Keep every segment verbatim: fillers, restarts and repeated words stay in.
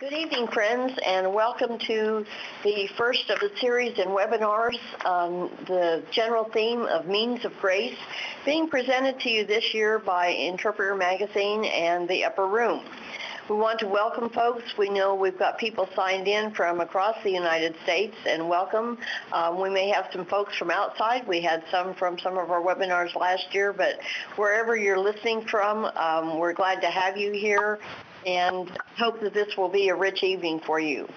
Good evening, friends, and welcome to the first of the series in webinars on the general theme of means of grace, being presented to you this year by Interpreter Magazine and the Upper Room. We want to welcome folks. We know we've got people signed in from across the United States, and welcome. Um, we may have some folks from outside. We had some from some of our webinars last year, but wherever you're listening from, um, we're glad to have you here and hope that this will be a rich evening for you.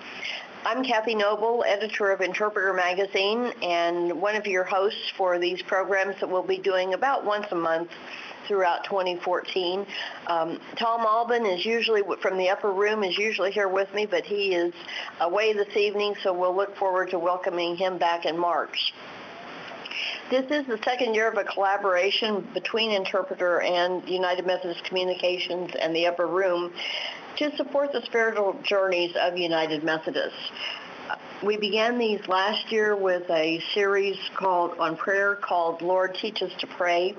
I'm Kathy Noble, editor of Interpreter Magazine, and one of your hosts for these programs that we'll be doing about once a month throughout twenty fourteen. Um, Tom Albin is usually, from the Upper Room, is usually here with me, but he is away this evening, so we'll look forward to welcoming him back in March. This is the second year of a collaboration between Interpreter and United Methodist Communications and the Upper Room to support the spiritual journeys of United Methodists. We began these last year with a series called on prayer called Lord Teach Us to Pray,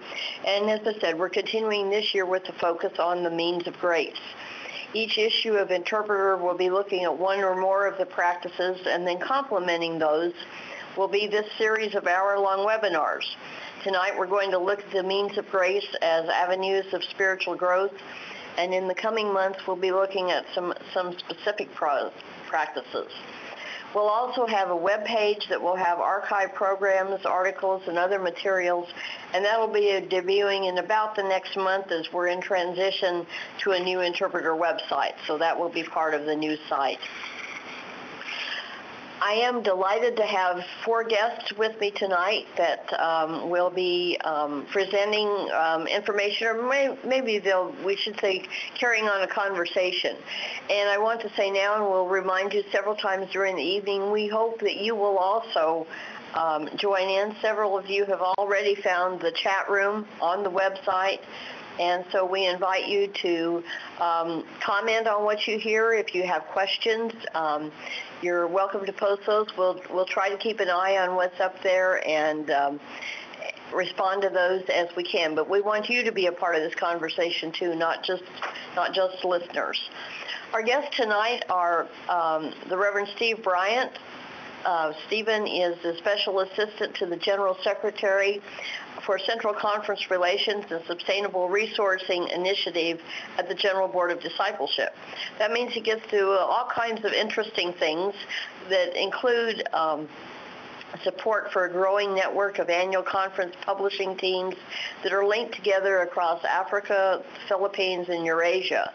and as I said, we're continuing this year with the focus on the means of grace. Each issue of Interpreter will be looking at one or more of the practices, and then complementing those will be this series of hour-long webinars. Tonight we're going to look at the means of grace as avenues of spiritual growth, and in the coming months we'll be looking at some, some specific pro- practices. We'll also have a web page that will have archive programs, articles, and other materials, and that will be debuting in about the next month as we're in transition to a new Interpreter website, so that will be part of the new site. I am delighted to have four guests with me tonight that um, will be um, presenting um, information, or may, maybe they'll, we should say, carrying on a conversation. And I want to say now, and we'll remind you several times during the evening, we hope that you will also um, join in. Several of you have already found the chat room on the website. And so we invite you to um, comment on what you hear. If you have questions, um, you're welcome to post those. We'll, we'll try to keep an eye on what's up there and um, respond to those as we can. But we want you to be a part of this conversation too, not just, not just listeners. Our guests tonight are um, the Reverend Steve Bryant. Uh, Stephen is the Special Assistant to the General Secretary for Central Conference Relations and Sustainable Resourcing Initiative at the General Board of Discipleship. That means he gets to uh, all kinds of interesting things that include um, support for a growing network of annual conference publishing teams that are linked together across Africa, the Philippines, and Eurasia.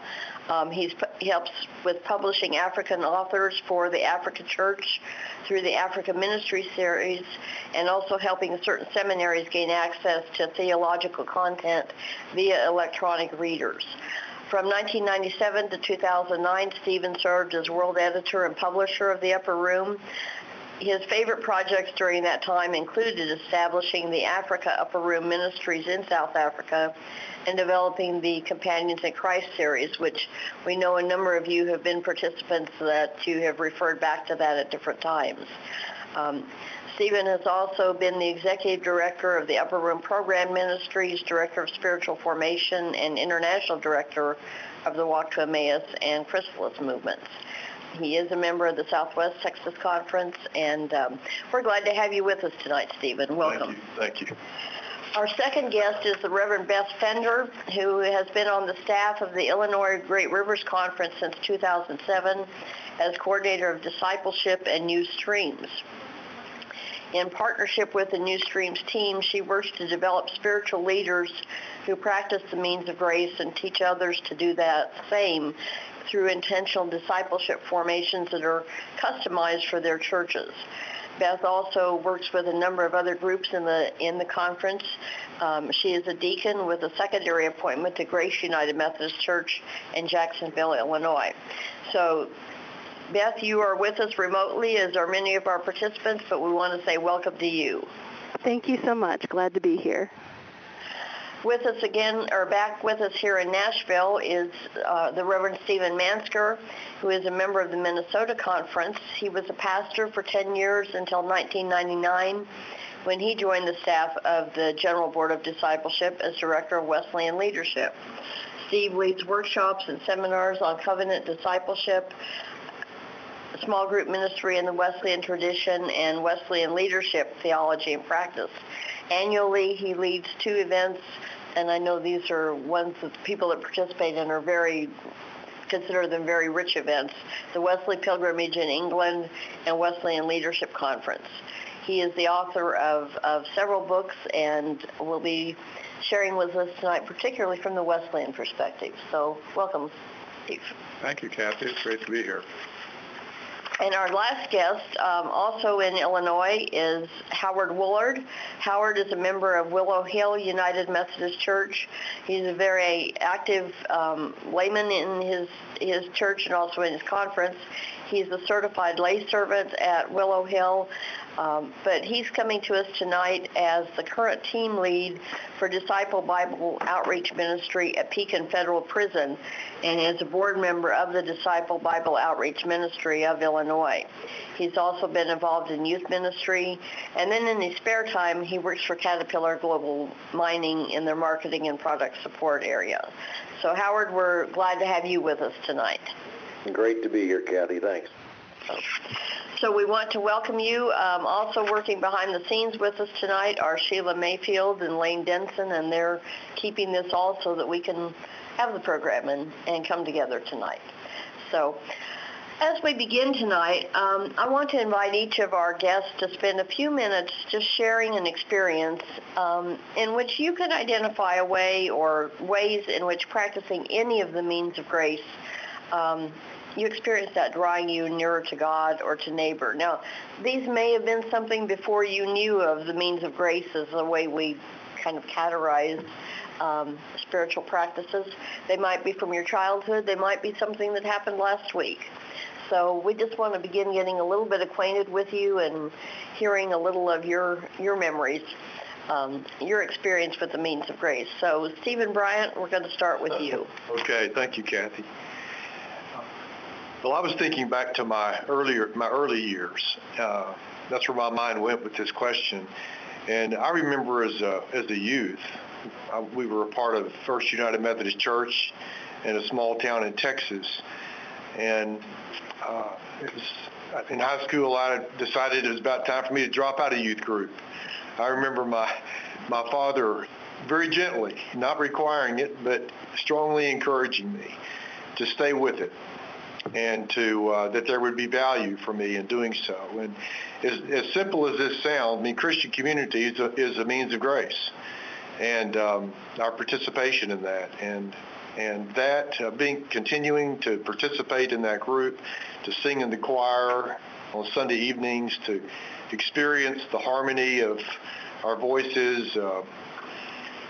Um, he's, he helps with publishing African authors for the Africa Church through the Africa Ministry series, and also helping certain seminaries gain access to theological content via electronic readers. From nineteen ninety-seven to two thousand nine, Stephen served as world editor and publisher of the Upper Room. His favorite projects during that time included establishing the Africa Upper Room Ministries in South Africa and developing the Companions in Christ series, which we know a number of you have been participants that you have referred back to that at different times. Um, Stephen has also been the executive director of the Upper Room Program Ministries, director of spiritual formation, and international director of the Walk to Emmaus and Chrysalis movements. He is a member of the Southwest Texas Conference, and um, we're glad to have you with us tonight, Stephen. Welcome. Thank you. Thank you. Our second guest is the Reverend Beth Fender, who has been on the staff of the Illinois Great Rivers Conference since two thousand seven as coordinator of discipleship and New Streams. In partnership with the New Streams team, she works to develop spiritual leaders who practice the means of grace and teach others to do that same through intentional discipleship formations that are customized for their churches. Beth also works with a number of other groups in the in the conference. Um, she is a deacon with a secondary appointment to Grace United Methodist Church in Jacksonville, Illinois. So, Beth, you are with us remotely, as are many of our participants, but we want to say welcome to you. Thank you so much. Glad to be here. With us again, or back with us here in Nashville, is uh, the Reverend Stephen Manskar, who is a member of the Minnesota Conference. He was a pastor for ten years until nineteen ninety-nine, when he joined the staff of the General Board of Discipleship as Director of Wesleyan Leadership. Steve leads workshops and seminars on covenant discipleship, small group ministry in the Wesleyan tradition, and Wesleyan leadership, theology, and practice. Annually, he leads two events, and I know these are ones that people that participate in are very, consider them very rich events, the Wesley Pilgrimage in England and Wesleyan Leadership Conference. He is the author of, of several books and will be sharing with us tonight, particularly from the Wesleyan perspective. So welcome, Steve. Thank you, Kathy. It's great to be here. And our last guest, um, also in Illinois, is Howard Woolard. Howard is a member of Willow Hill United Methodist Church. He's a very active um, layman in his, his church and also in his conference. He's a certified lay servant at Willow Hill, um, but he's coming to us tonight as the current team lead for Disciple Bible Outreach Ministry at Pekin Federal Prison, and is a board member of the Disciple Bible Outreach Ministry of Illinois. He's also been involved in youth ministry, and then in his spare time, he works for Caterpillar Global Mining in their marketing and product support area. So Howard, we're glad to have you with us tonight. Great to be here, Kathy. Thanks. So we want to welcome you. Um, also working behind the scenes with us tonight are Sheila Mayfield and Lane Denson, and they're keeping this all so that we can have the program and, and come together tonight. So as we begin tonight, um, I want to invite each of our guests to spend a few minutes just sharing an experience um, in which you can identify a way or ways in which practicing any of the means of grace Um, you experienced that drawing you nearer to God or to neighbor. Now, these may have been something before you knew of the means of grace as the way we kind of categorize um, spiritual practices. They might be from your childhood. They might be something that happened last week. So we just want to begin getting a little bit acquainted with you and hearing a little of your, your memories, um, your experience with the means of grace. So, Stephen Bryant, we're going to start with you. Okay. Thank you, Kathy. Well, I was thinking back to my earlier, my early years. Uh, that's where my mind went with this question. And I remember as a, as a youth, I, we were a part of First United Methodist Church in a small town in Texas. And uh, it was, in high school, I decided it was about time for me to drop out of youth group. I remember my my father very gently, not requiring it, but strongly encouraging me to stay with it, and to uh, that there would be value for me in doing so. And as, as simple as this sounds, I mean, Christian community is a, is a means of grace, and um, our participation in that, and and that uh, being continuing to participate in that group, to sing in the choir on Sunday evenings, to experience the harmony of our voices, uh,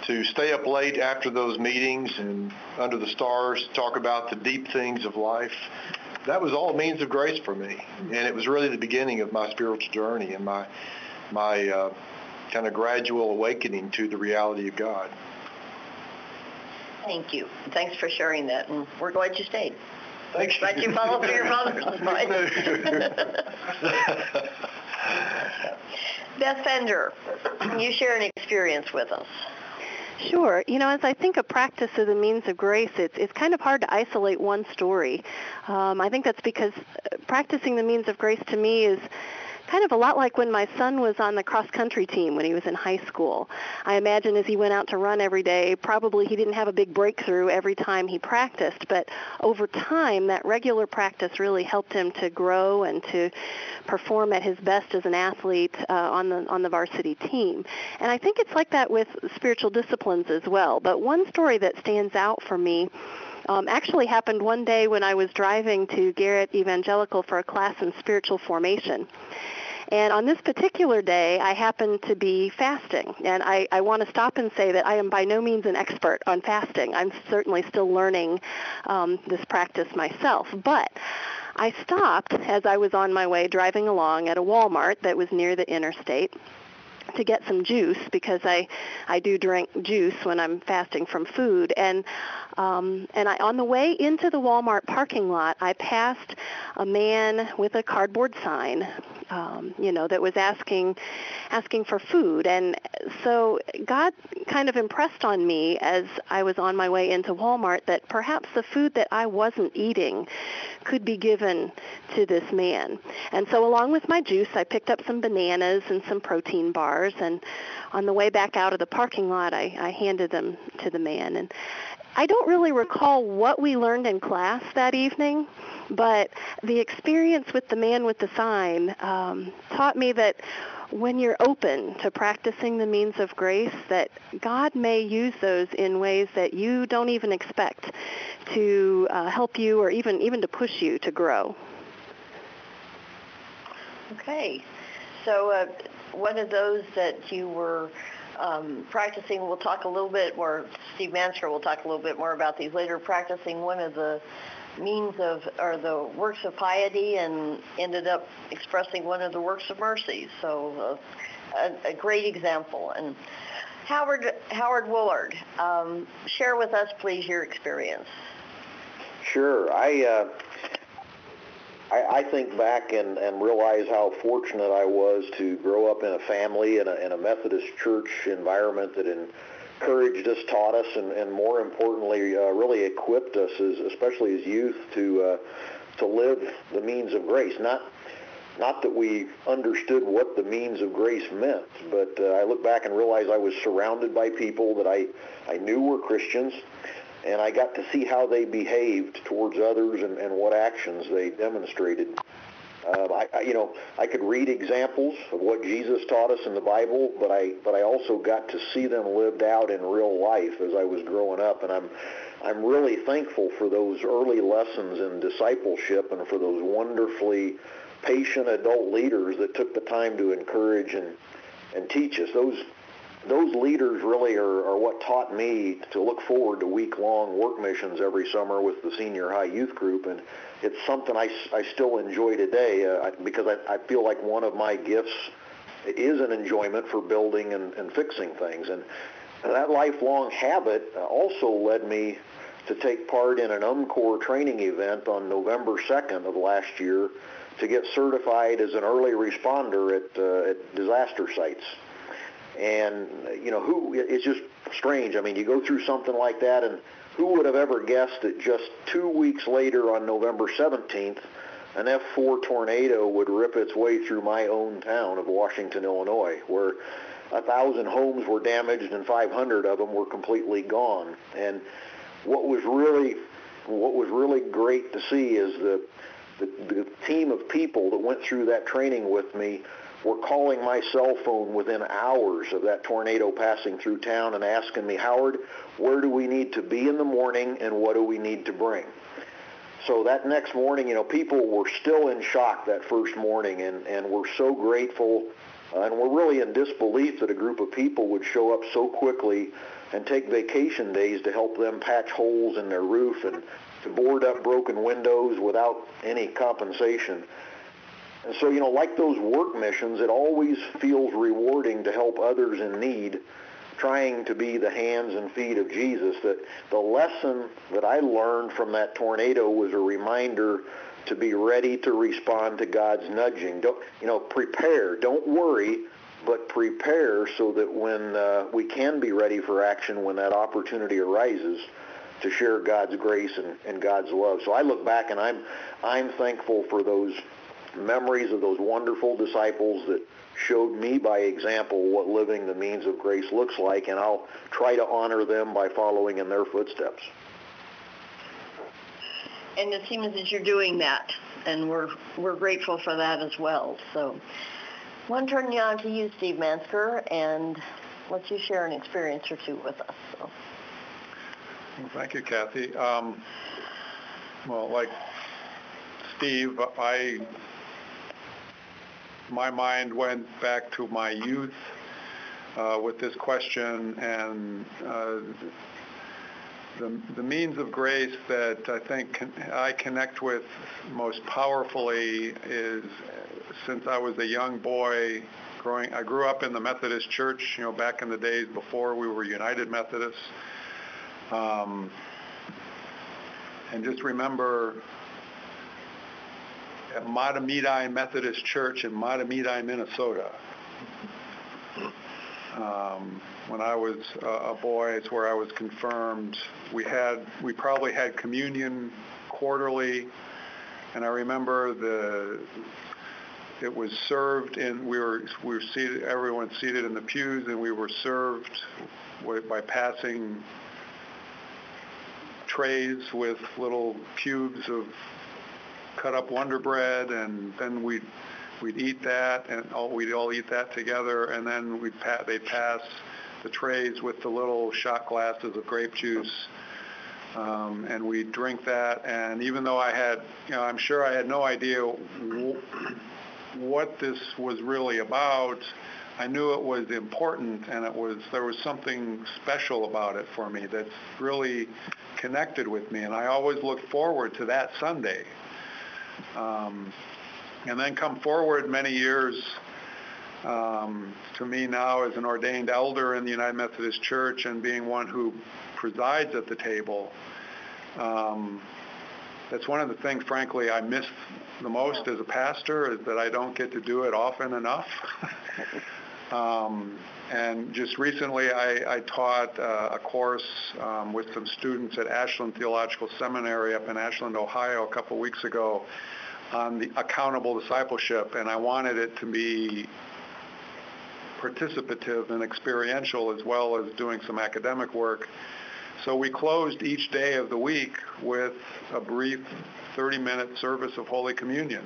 to stay up late after those meetings and under the stars, talk about the deep things of life. That was all means of grace for me. And it was really the beginning of my spiritual journey and my my uh, kind of gradual awakening to the reality of God. Thank you. Thanks for sharing that. And we're glad you stayed. Thank you. Glad you followed for your mother. Beth Fender, you share an experience with us. Sure. You know, as I think of practice of the means of grace, it's, it's kind of hard to isolate one story. Um, I think that's because practicing the means of grace to me is kind of a lot like when my son was on the cross-country team when he was in high school. I imagine as he went out to run every day, probably he didn't have a big breakthrough every time he practiced, but over time, that regular practice really helped him to grow and to perform at his best as an athlete uh, on the on the varsity team. And I think it's like that with spiritual disciplines as well. But one story that stands out for me Um, actually happened one day when I was driving to Garrett Evangelical for a class in spiritual formation. And on this particular day, I happened to be fasting. And I, I want to stop and say that I am by no means an expert on fasting. I'm certainly still learning um, this practice myself. But I stopped as I was on my way driving along at a Walmart that was near the interstate to get some juice, because I, I do drink juice when I'm fasting from food. And um, and I, on the way into the Walmart parking lot, I passed a man with a cardboard sign um, you know, that was asking asking for food. And so God kind of impressed on me as I was on my way into Walmart that perhaps the food that I wasn't eating could be given to this man. And so along with my juice, I picked up some bananas and some protein bars, and on the way back out of the parking lot, I, I handed them to the man. And I don't really recall what we learned in class that evening, but the experience with the man with the sign um, taught me that when you're open to practicing the means of grace, that God may use those in ways that you don't even expect to uh, help you or even, even to push you to grow. Okay. So uh, one of those that you were... Um, practicing, we'll talk a little bit more, Steve Manskar will talk a little bit more about these later, practicing one of the means of, or the works of piety, and ended up expressing one of the works of mercy. So uh, a, a great example. And Howard, Howard Woolard, um, share with us, please, your experience. Sure. I, uh, I, I think back and, and realize how fortunate I was to grow up in a family and a Methodist church environment that encouraged us, taught us, and, and more importantly, uh, really equipped us, as, especially as youth, to uh, to live the means of grace. Not not that we understood what the means of grace meant, but uh, I look back and realize I was surrounded by people that I, I knew were Christians. And I got to see how they behaved towards others and, and what actions they demonstrated. Uh, I, I, you know, I could read examples of what Jesus taught us in the Bible, but I, but I also got to see them lived out in real life as I was growing up. And I'm, I'm really thankful for those early lessons in discipleship and for those wonderfully patient adult leaders that took the time to encourage and, and teach us. Those. Those leaders really are, are what taught me to look forward to week-long work missions every summer with the senior high youth group, and it's something I, I still enjoy today uh, because I, I feel like one of my gifts is an enjoyment for building and, and fixing things. And that lifelong habit also led me to take part in an UMCOR training event on November second of last year to get certified as an early responder at, uh, at disaster sites. And, you know, who it's just strange. I mean, you go through something like that, and who would have ever guessed that just two weeks later on November seventeenth, an F four tornado would rip its way through my own town of Washington, Illinois, where one thousand homes were damaged and five hundred of them were completely gone. And what was really, what was really great to see is the, the, the team of people that went through that training with me were calling my cell phone within hours of that tornado passing through town and asking me, Howard, where do we need to be in the morning and what do we need to bring? So that next morning, you know, people were still in shock that first morning, and, and were so grateful, uh, and were really in disbelief that a group of people would show up so quickly and take vacation days to help them patch holes in their roof and to board up broken windows without any compensation. And so, you know, like those work missions, it always feels rewarding to help others in need, trying to be the hands and feet of Jesus. That the lesson that I learned from that tornado was a reminder to be ready to respond to God's nudging. Don't, you know, prepare. Don't worry, but prepare so that when uh, we can be ready for action when that opportunity arises, to share God's grace and, and God's love. So I look back and I'm I'm thankful for those memories of those wonderful disciples that showed me by example what living the means of grace looks like, and I'll try to honor them by following in their footsteps. And it seems that you're doing that, and we're we're grateful for that as well. So I want to turn you on to you, Steve Manskar, and let you share an experience or two with us. So. Well, thank you, Kathy. Um, well, like Steve, I... my mind went back to my youth uh, with this question, and uh, the, the means of grace that I think con- I connect with most powerfully is, since I was a young boy, growing, I grew up in the Methodist Church, you know, back in the days before we were United Methodists, um, and just remember at Matamidi Methodist Church in Matamidi, Minnesota. Um, when I was uh, a boy, it's where I was confirmed. We had, we probably had communion quarterly, and I remember the, it was served, and we were we were seated, everyone seated in the pews, and we were served by passing trays with little cubes of cut-up Wonder Bread, and then we'd we'd eat that, and all, we'd all eat that together, and then we'd pa- they'd pass the trays with the little shot glasses of grape juice, um, and we'd drink that. And even though I had, you know, I'm sure I had no idea w- what this was really about, I knew it was important, and it was there was something special about it for me that's really connected with me, and I always looked forward to that Sunday. Um, and then come forward many years um, to me now as an ordained elder in the United Methodist Church and being one who presides at the table, um, that's one of the things, frankly, I miss the most as a pastor, is that I don't get to do it often enough. um, and just recently I, I taught uh, a course um, with some students at Ashland Theological Seminary up in Ashland, Ohio, a couple weeks ago, on the accountable discipleship, and I wanted it to be participative and experiential as well as doing some academic work. So we closed each day of the week with a brief thirty-minute service of Holy Communion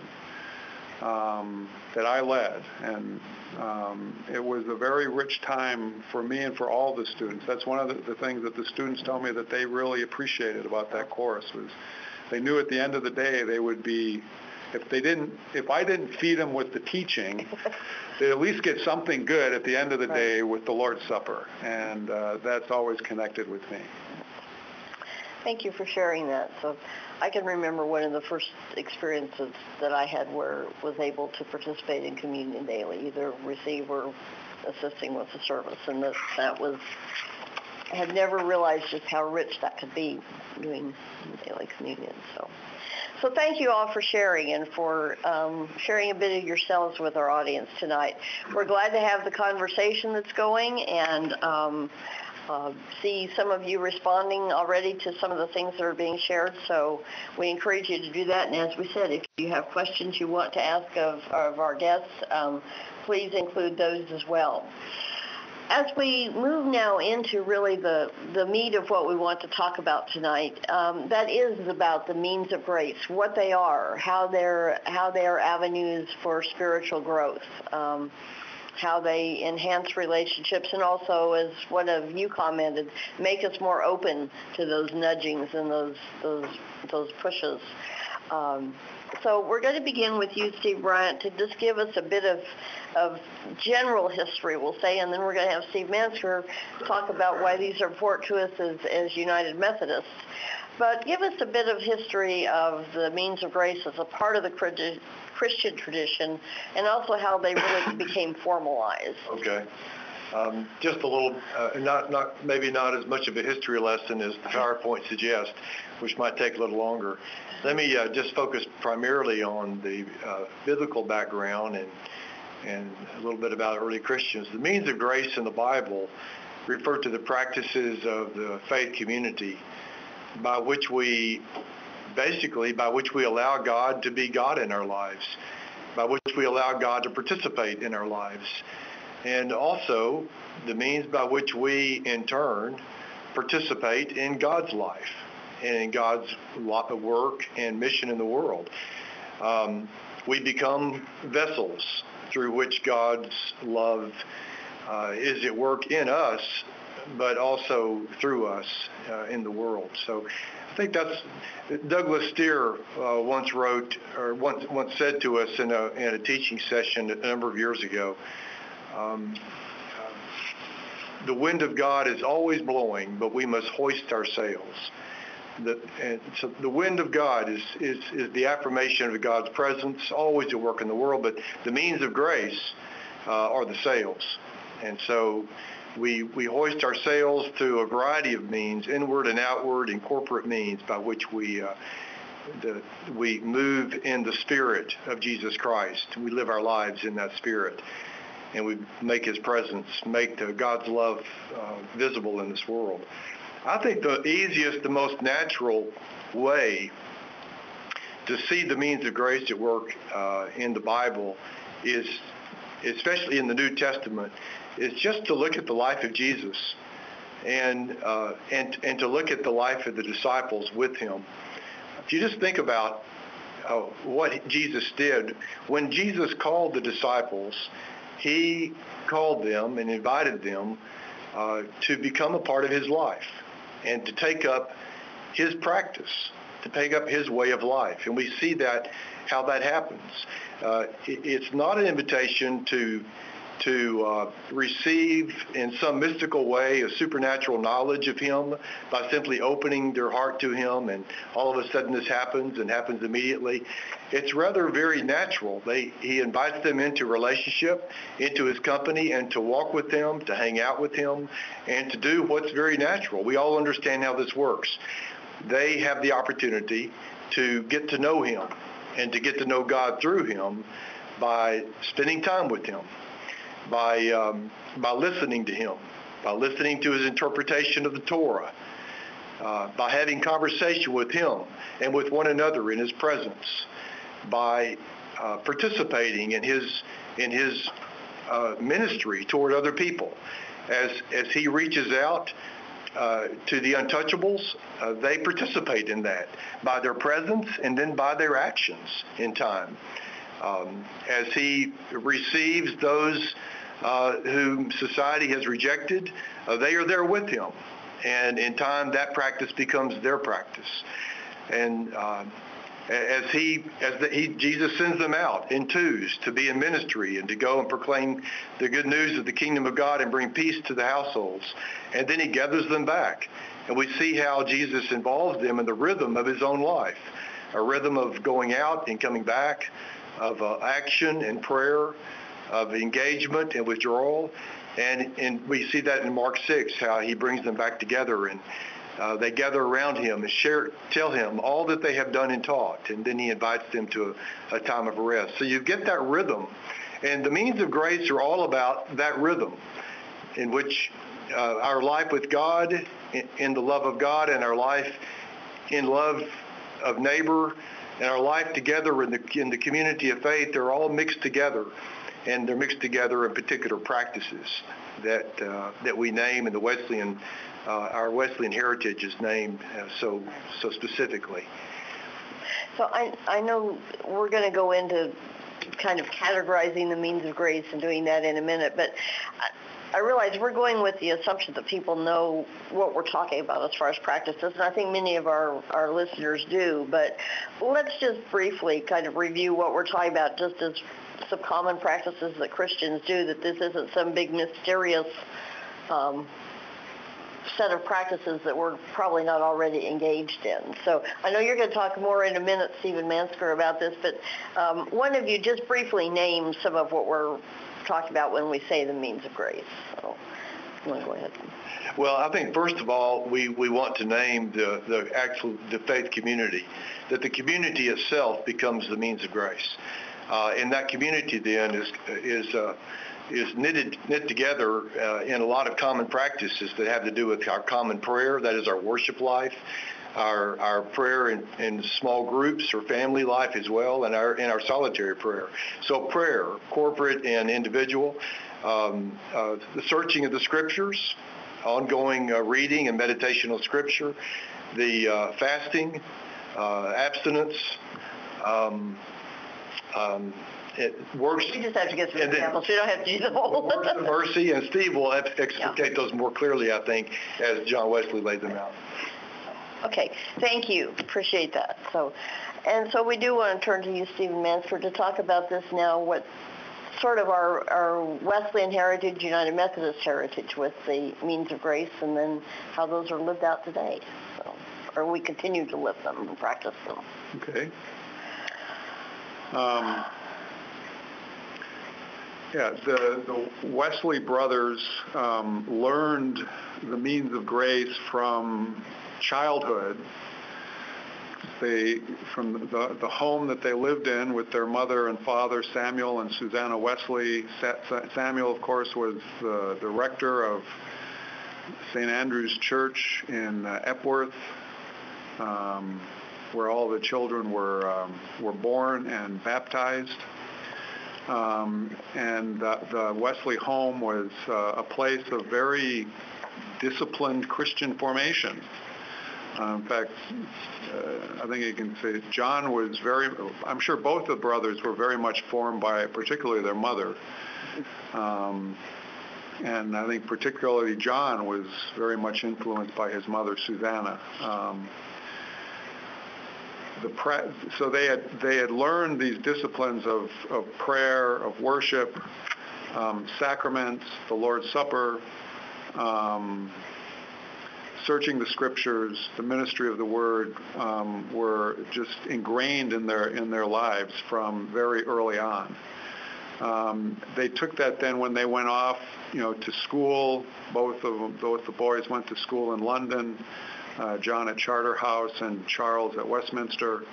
um, that I led, and um, it was a very rich time for me and for all the students. That's one of the, the things that the students told me that they really appreciated about that course was they knew at the end of the day they would be, if they didn't, if I didn't feed them with the teaching, they'd at least get something good at the end of the day with the Lord's Supper, and uh, that's always connected with me. Thank you for sharing that. So I can remember one of the first experiences that I had where I was able to participate in communion daily, either receive or assisting with the service, and that, that was, I had never realized just how rich that could be doing daily communion. So so thank you all for sharing and for um, sharing a bit of yourselves with our audience tonight. We're glad to have the conversation that's going and um, uh, see some of you responding already to some of the things that are being shared. So we encourage you to do that. And as we said, if you have questions you want to ask of, of our guests, um, please include those as well. As we move now into really the, the meat of what we want to talk about tonight, um, that is about the means of grace, what they are, how they're, how they are avenues for spiritual growth, um, how they enhance relationships, and also, as one of you commented, make us more open to those nudgings and those, those, those pushes. Um, So we're going to begin with you, Steve Bryant, to just give us a bit of of general history, we'll say, and then we're going to have Steve Manskar talk about why these are important to us as, as United Methodists. But give us a bit of history of the means of grace as a part of the Christian tradition and also how they really became formalized. Okay. Um, just a little, uh, not not maybe not as much of a history lesson as the PowerPoint suggests, which might take a little longer. Let me uh, just focus primarily on the uh, biblical background and and a little bit about early Christians. The means of grace in the Bible refer to the practices of the faith community by which we, basically, by which we allow God to be God in our lives, by which we allow God to participate in our lives. And also the means by which we, in turn, participate in God's life and in God's work and mission in the world. Um, we become vessels through which God's love uh, is at work in us, but also through us uh, in the world. So I think that's, Douglas Steer uh, once wrote, or once, once said to us in a, in a teaching session a number of years ago, Um, the wind of God is always blowing, but we must hoist our sails. The, and so the wind of God is, is, is the affirmation of God's presence, always at work in the world, but the means of grace uh, are the sails. And so we, we hoist our sails through a variety of means, inward and outward and corporate means, by which we uh, the, we move in the Spirit of Jesus Christ. We live our lives in that Spirit, and we make His presence, make the, God's love uh, visible in this world. I think the easiest, the most natural way to see the means of grace at work uh, in the Bible is, especially in the New Testament, is just to look at the life of Jesus and uh, and and to look at the life of the disciples with Him. If you just think about uh, what Jesus did, when Jesus called the disciples, He called them and invited them uh, to become a part of His life and to take up His practice, to take up His way of life. And we see that, how that happens. Uh, it's not an invitation to to uh, receive in some mystical way a supernatural knowledge of Him by simply opening their heart to Him, and all of a sudden this happens and happens immediately. It's rather very natural. They, he invites them into relationship, into His company, and to walk with Him, to hang out with Him, and to do what's very natural. We all understand how this works. They have the opportunity to get to know Him and to get to know God through Him by spending time with Him, by um, by listening to Him, by listening to His interpretation of the Torah, uh, by having conversation with Him and with one another in His presence, by uh, participating in His in His uh, ministry toward other people, as as He reaches out Uh, to the untouchables. Uh, they participate in that by their presence and then by their actions in time. Um, as He receives those uh, whom society has rejected, uh, they are there with Him. And in time, that practice becomes their practice. And uh, as he, as the, he, Jesus sends them out in twos to be in ministry and to go and proclaim the good news of the kingdom of God and bring peace to the households. And then He gathers them back. And we see how Jesus involves them in the rhythm of His own life, a rhythm of going out and coming back, of uh, action and prayer, of engagement and withdrawal. And, and we see that in Mark six, how He brings them back together, and Uh, they gather around Him and share, tell Him all that they have done and taught, and then He invites them to a, a time of rest. So you get that rhythm, and the means of grace are all about that rhythm in which uh, our life with God, in, in the love of God, and our life in love of neighbor, and our life together in the, in the community of faith, they're all mixed together, and they're mixed together in particular practices that, uh, that we name in the Wesleyan. Uh, our Wesleyan heritage is named uh, so so specifically. So I I know we're going to go into kind of categorizing the means of grace and doing that in a minute, but I, I realize we're going with the assumption that people know what we're talking about as far as practices, and I think many of our, our listeners do, but let's just briefly kind of review what we're talking about, just as some common practices that Christians do, that this isn't some big mysterious um set of practices that we're probably not already engaged in. So I know you're going to talk more in a minute, Stephen Manskar, about this, but um, one of you just briefly named some of what we're talking about when we say the means of grace. So I'm going to go ahead. Well, I think first of all, we, we want to name the, the actual the faith community, that the community itself becomes the means of grace. Uh, and that community then is, is uh, is knitted, knit together uh, in a lot of common practices that have to do with our common prayer, that is our worship life, our our prayer in, in small groups or family life as well, and our in our solitary prayer. So prayer, corporate and individual, um, uh, the searching of the Scriptures, ongoing uh, reading and meditation on Scripture, the uh, fasting, uh, abstinence, um, um It works. You just have to get some examples. You don't have to do the whole. Works of mercy, and Steve will explicate yeah. those more clearly, I think, as John Wesley laid them out. Okay, thank you. Appreciate that. So, and so we do want to turn to you, Stephen Manskar, to talk about this now. What sort of our, our Wesleyan heritage, United Methodist heritage, with the means of grace, and then how those are lived out today, so, or we continue to live them and practice them. Okay. Um. Yeah, the, the Wesley brothers um, learned the means of grace from childhood they from the, the home that they lived in with their mother and father, Samuel and Susanna Wesley. Samuel, of course, was uh, the rector of Saint Andrew's Church in uh, Epworth, um, where all the children were um, were born and baptized. Um, and the, the Wesley home was uh, a place of very disciplined Christian formation. Uh, in fact, uh, I think you can say John was very, I'm sure both the brothers were very much formed by particularly their mother. Um, and I think particularly John was very much influenced by his mother, Susanna. Um, the pre- so they had, they had learned these disciplines of, of prayer, of worship, um, sacraments, the Lord's Supper, um, searching the scriptures, the ministry of the word, um, were just ingrained in their in their lives from very early on. Um, they took that then when they went off, you know, to school. Both of them, both the boys went to school in London. Uh, John at Charterhouse and Charles at Westminster.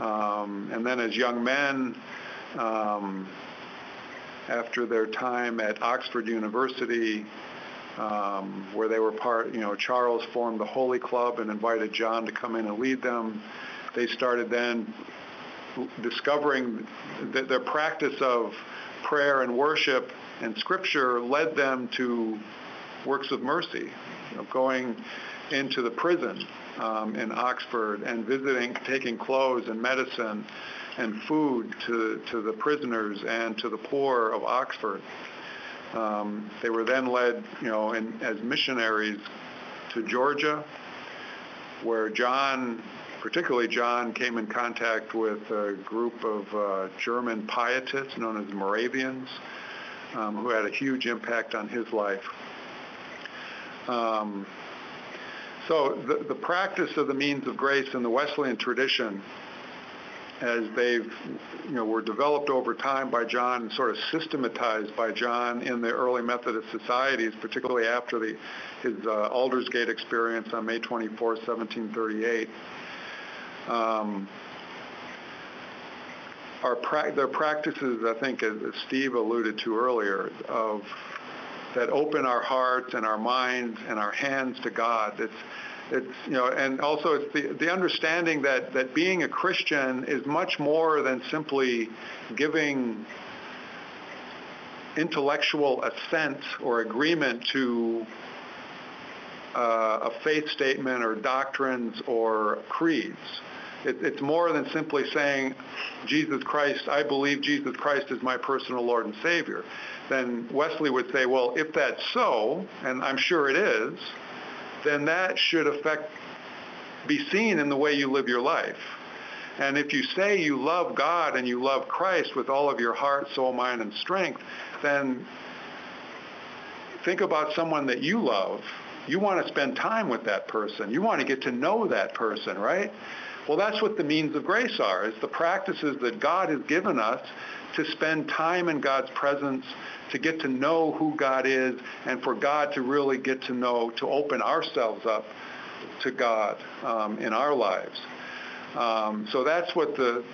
Um, and then as young men, um, after their time at Oxford University, Um, where they were part, you know, Charles formed the Holy Club and invited John to come in and lead them. They started then discovering that their practice of prayer and worship and scripture led them to works of mercy, you know, going into the prison um, in Oxford and visiting, taking clothes and medicine and food to, to the prisoners and to the poor of Oxford. Um, they were then led, you know, in, as missionaries to Georgia, where John, particularly John, came in contact with a group of uh, German pietists known as Moravians, um, who had a huge impact on his life. Um, so the, the practice of the means of grace in the Wesleyan tradition, as they've, you know, were developed over time by John and sort of systematized by John in the early Methodist societies, particularly after the, his uh, Aldersgate experience on May twenty-fourth, seventeen thirty-eight. Um, our pra- their practices, I think, as Steve alluded to earlier, of that open our hearts and our minds and our hands to God. It's, It's, you know, and also it's the, the understanding that, that being a Christian is much more than simply giving intellectual assent or agreement to uh, a faith statement or doctrines or creeds. It, it's more than simply saying, Jesus Christ, I believe Jesus Christ is my personal Lord and Savior. Then Wesley would say, well, if that's so, and I'm sure it is, then that should affect, be seen in the way you live your life. And if you say you love God and you love Christ with all of your heart, soul, mind, and strength, then think about someone that you love. You want to spend time with that person. You want to get to know that person, right? Well, that's what the means of grace are. It's the practices that God has given us to spend time in God's presence, to get to know who God is, and for God to really get to know, to open ourselves up to God um, in our lives. Um, so that's what the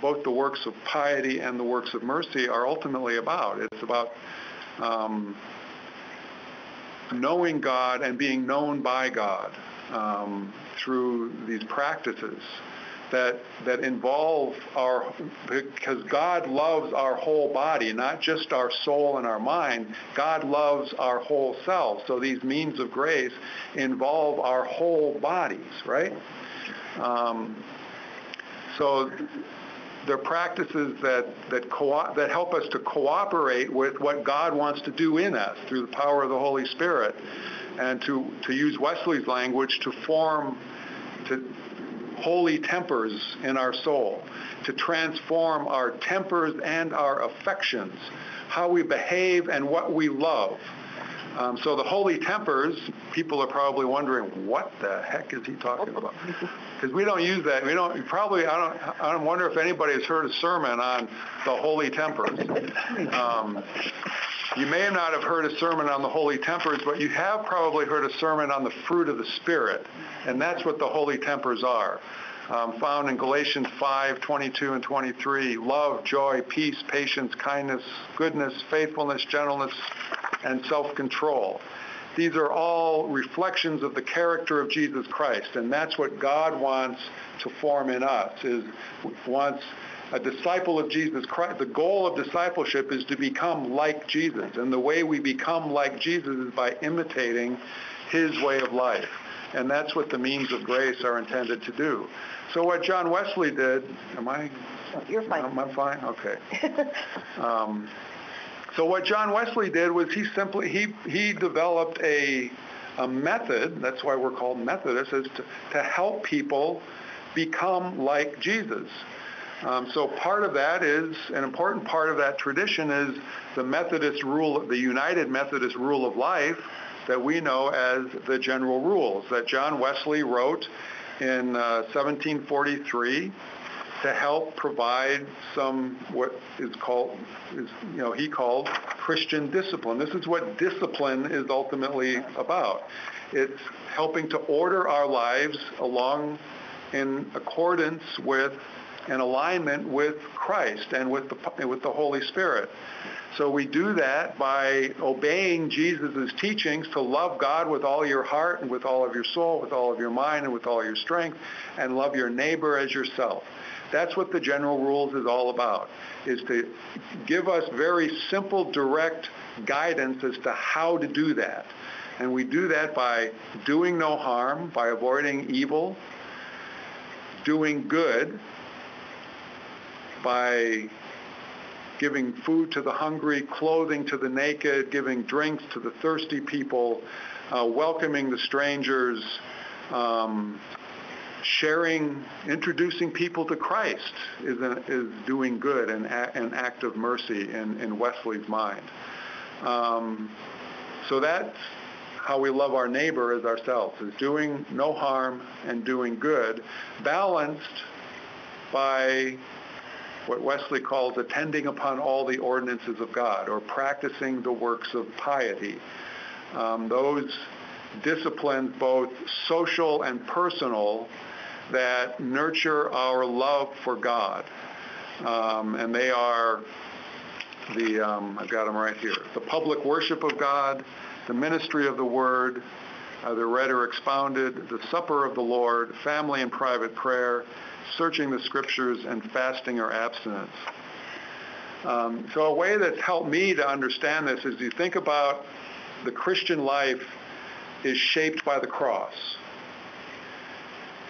both the works of piety and the works of mercy are ultimately about. It's about um, knowing God and being known by God um, through these practices that that involve our, because God loves our whole body, not just our soul and our mind. God loves our whole self. So these means of grace involve our whole bodies, right? Um, so they're practices that that, co- that help us to cooperate with what God wants to do in us through the power of the Holy Spirit, and to, to use Wesley's language, to form, to holy tempers in our soul, to transform our tempers and our affections, how we behave and what we love. Um, so the holy tempers, people are probably wondering, what the heck is he talking about? Because we don't use that. We don't probably. I don't. I don't wonder if anybody has heard a sermon on the holy tempers. Um, you may not have heard a sermon on the holy tempers, but you have probably heard a sermon on the fruit of the Spirit, and that's what the holy tempers are. um, found in Galatians five, twenty-two and twenty-three, love, joy, peace, patience, kindness, goodness, faithfulness, gentleness, and self-control. These are all reflections of the character of Jesus Christ, and that's what God wants to form in us, is wants a disciple of Jesus Christ. The goal of discipleship is to become like Jesus, and the way we become like Jesus is by imitating his way of life, and that's what the means of grace are intended to do. So what John Wesley did, am I? You're fine. Am I fine? Okay. um, So what John Wesley did was he simply, he, he developed a, a method, that's why we're called Methodists, is to, to help people become like Jesus. Um, so part of that is, an important part of that tradition is the Methodist rule, the United Methodist rule of life that we know as the General Rules that John Wesley wrote in uh, seventeen forty-three. To help provide some what is called, is, you know, he called Christian discipline. This is what discipline is ultimately about. It's helping to order our lives along in accordance with and alignment with Christ and with the, with the Holy Spirit. So we do that by obeying Jesus' teachings to love God with all your heart and with all of your soul, with all of your mind and with all your strength, and love your neighbor as yourself. That's what the General Rules is all about, is to give us very simple, direct guidance as to how to do that. And we do that by doing no harm, by avoiding evil, doing good, by giving food to the hungry, clothing to the naked, giving drinks to the thirsty people, uh, welcoming the strangers, um, sharing, introducing people to Christ is, a, is doing good and an act of mercy in, in Wesley's mind. Um, so that's how we love our neighbor as ourselves, is doing no harm and doing good, balanced by what Wesley calls attending upon all the ordinances of God, or practicing the works of piety. Um, those disciplines, both social and personal, that nurture our love for God. Um, and they are the, um, I've got them right here, the public worship of God, the ministry of the Word, either read or expounded, the supper of the Lord, family and private prayer, searching the scriptures, and fasting or abstinence. Um, so a way that's helped me to understand this is you think about the Christian life is shaped by the cross.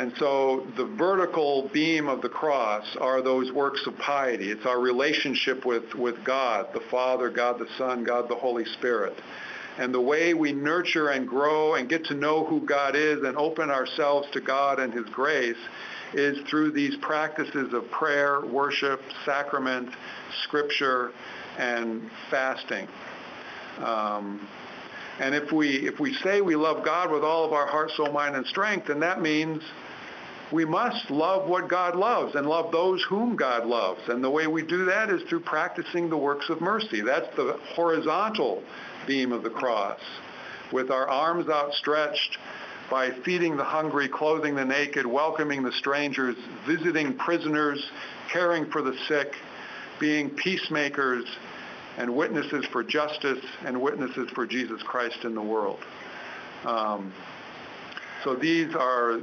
And so the vertical beam of the cross are those works of piety. It's our relationship with, with God, the Father, God the Son, God the Holy Spirit. And the way we nurture and grow and get to know who God is and open ourselves to God and his grace is through these practices of prayer, worship, sacrament, scripture, and fasting. Um, And if we if we say we love God with all of our heart, soul, mind, and strength, then that means we must love what God loves and love those whom God loves. And the way we do that is through practicing the works of mercy. That's the horizontal beam of the cross, with our arms outstretched by feeding the hungry, clothing the naked, welcoming the strangers, visiting prisoners, caring for the sick, being peacemakers, and witnesses for justice, and witnesses for Jesus Christ in the world. Um, so these are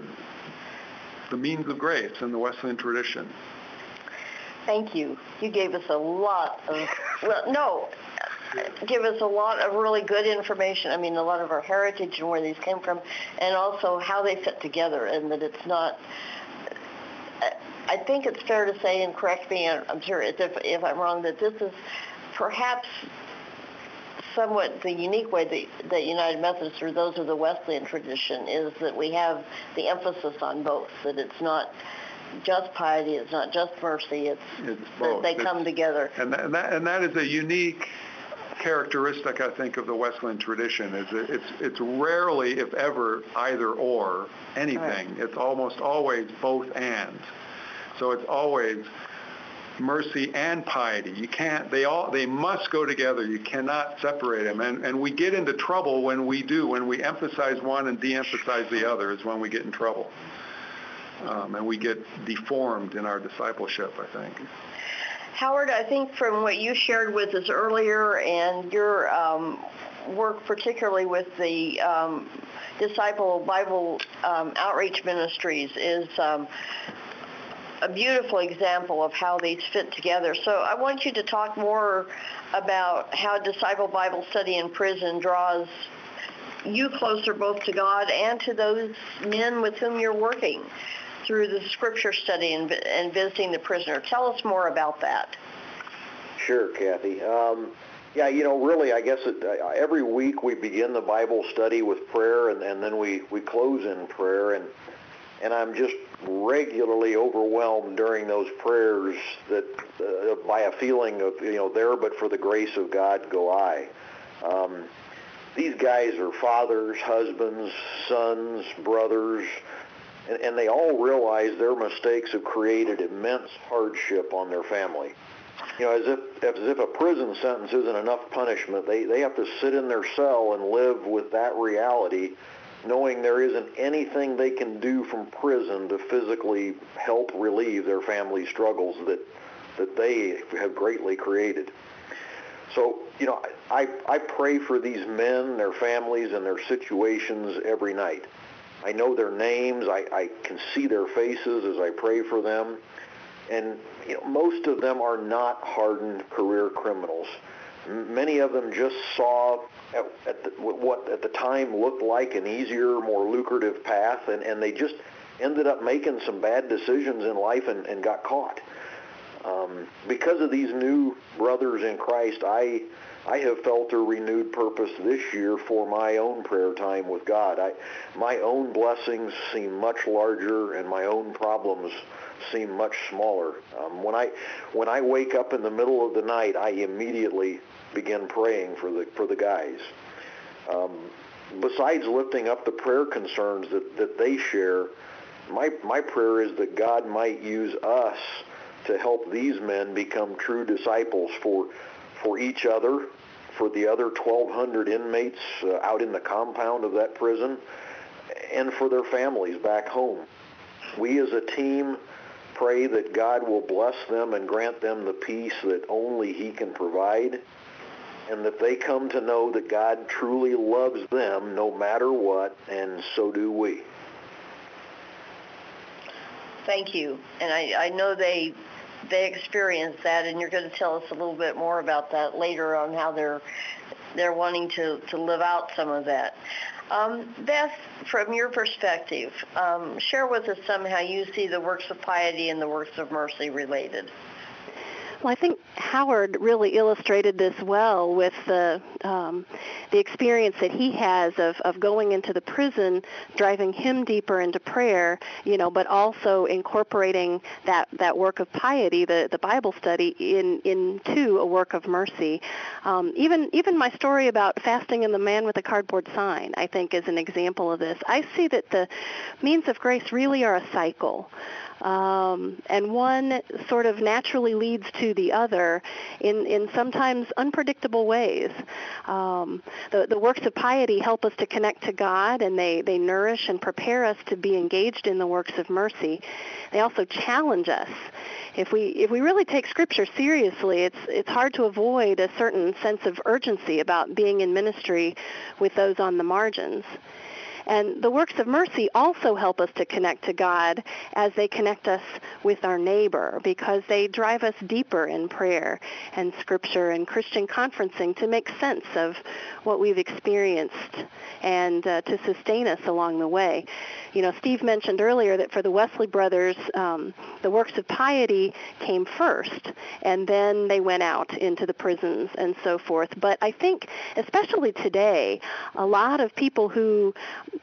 the means of grace in the Wesleyan tradition. Thank you. You gave us a lot of, well, no, give us a lot of really good information. I mean, a lot of our heritage and where these came from, and also how they fit together, and that it's not, I think it's fair to say, and correct me, I'm sure if, if I'm wrong, that this is perhaps somewhat the unique way that, that United Methodist, or those of the Wesleyan tradition, is that we have the emphasis on both, that it's not just piety, it's not just mercy, it's, it's both. That they it's, come together. And that, and, that, and that is a unique characteristic, I think, of the Wesleyan tradition, is that it's, it's rarely, if ever, either or anything. Right. It's almost always both and. So it's always mercy and piety. You can't, they all, they must go together. You cannot separate them. And, and we get into trouble when we do, when we emphasize one and de-emphasize the other is when we get in trouble. um, and we get deformed in our discipleship, I think. Howard, I think from what you shared with us earlier and your um, work particularly with the um, Disciple Bible um, Outreach Ministries is um, a beautiful example of how these fit together. So I want you to talk more about how Disciple Bible Study in Prison draws you closer both to God and to those men with whom you're working through the scripture study and, and visiting the prisoner. Tell us more about that. Sure, Kathy. Um, yeah, you know, really, I guess it, uh, every week we begin the Bible study with prayer, and, and then we, we close in prayer, and and I'm just regularly overwhelmed during those prayers that uh, by a feeling of, you know, there but for the grace of God go I. Um, These guys are fathers, husbands, sons, brothers, and, and they all realize their mistakes have created immense hardship on their family. You know, as if as if a prison sentence isn't enough punishment, they, they have to sit in their cell and live with that reality, knowing there isn't anything they can do from prison to physically help relieve their family struggles that, that they have greatly created. So, you know, I, I pray for these men, their families, and their situations every night. I know their names. I, I can see their faces as I pray for them. And, you know, most of them are not hardened career criminals. Many of them just saw at, at the, what at the time looked like an easier, more lucrative path, and, and they just ended up making some bad decisions in life and, and got caught. Um, because of these new brothers in Christ, I I have felt a renewed purpose this year for my own prayer time with God. I, my own blessings seem much larger, and my own problems seem much smaller. Um, when I when I wake up in the middle of the night, I immediately begin praying for the for the guys. Um, besides lifting up the prayer concerns that, that they share, my my prayer is that God might use us to help these men become true disciples for for each other, for the other twelve hundred inmates uh, out in the compound of that prison, and for their families back home. We as a team pray that God will bless them and grant them the peace that only He can provide, and that they come to know that God truly loves them no matter what, and so do we. Thank you. And I, I know they they experience that, and you're going to tell us a little bit more about that later on how they're they're wanting to, to live out some of that. Um, Beth, from your perspective, um, share with us some how you see the works of piety and the works of mercy related. Well, I think Howard really illustrated this well with the um, the experience that he has of, of going into the prison, driving him deeper into prayer, you know, but also incorporating that, that work of piety, the, the Bible study, in into a work of mercy. Um, even even my story about fasting and the man with a cardboard sign, I think, is an example of this. I see that the means of grace really are a cycle. Um, and one sort of naturally leads to the other in, in sometimes unpredictable ways. Um, the, the works of piety help us to connect to God, and they, they nourish and prepare us to be engaged in the works of mercy. They also challenge us. If we if we really take Scripture seriously, it's it's hard to avoid a certain sense of urgency about being in ministry with those on the margins. And the works of mercy also help us to connect to God as they connect us with our neighbor, because they drive us deeper in prayer and Scripture and Christian conferencing to make sense of what we've experienced and uh, to sustain us along the way. You know, Steve mentioned earlier that for the Wesley brothers, um, the works of piety came first, and then they went out into the prisons and so forth. But I think, especially today, a lot of people who,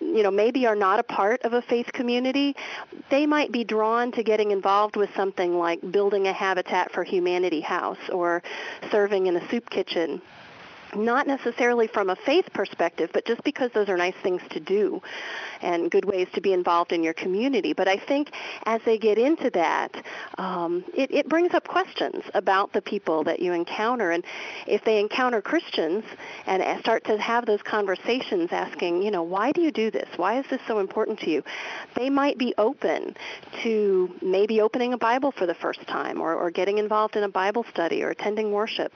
you know, maybe are not a part of a faith community, they might be drawn to getting involved with something like building a Habitat for Humanity house or serving in a soup kitchen. not necessarily from a faith perspective, but just because those are nice things to do and good ways to be involved in your community. But I think as they get into that, um, it, it brings up questions about the people that you encounter. And if they encounter Christians and start to have those conversations asking, you know, why do you do this? Why is this so important to you? They might be open to maybe opening a Bible for the first time, or, or getting involved in a Bible study, or attending worship.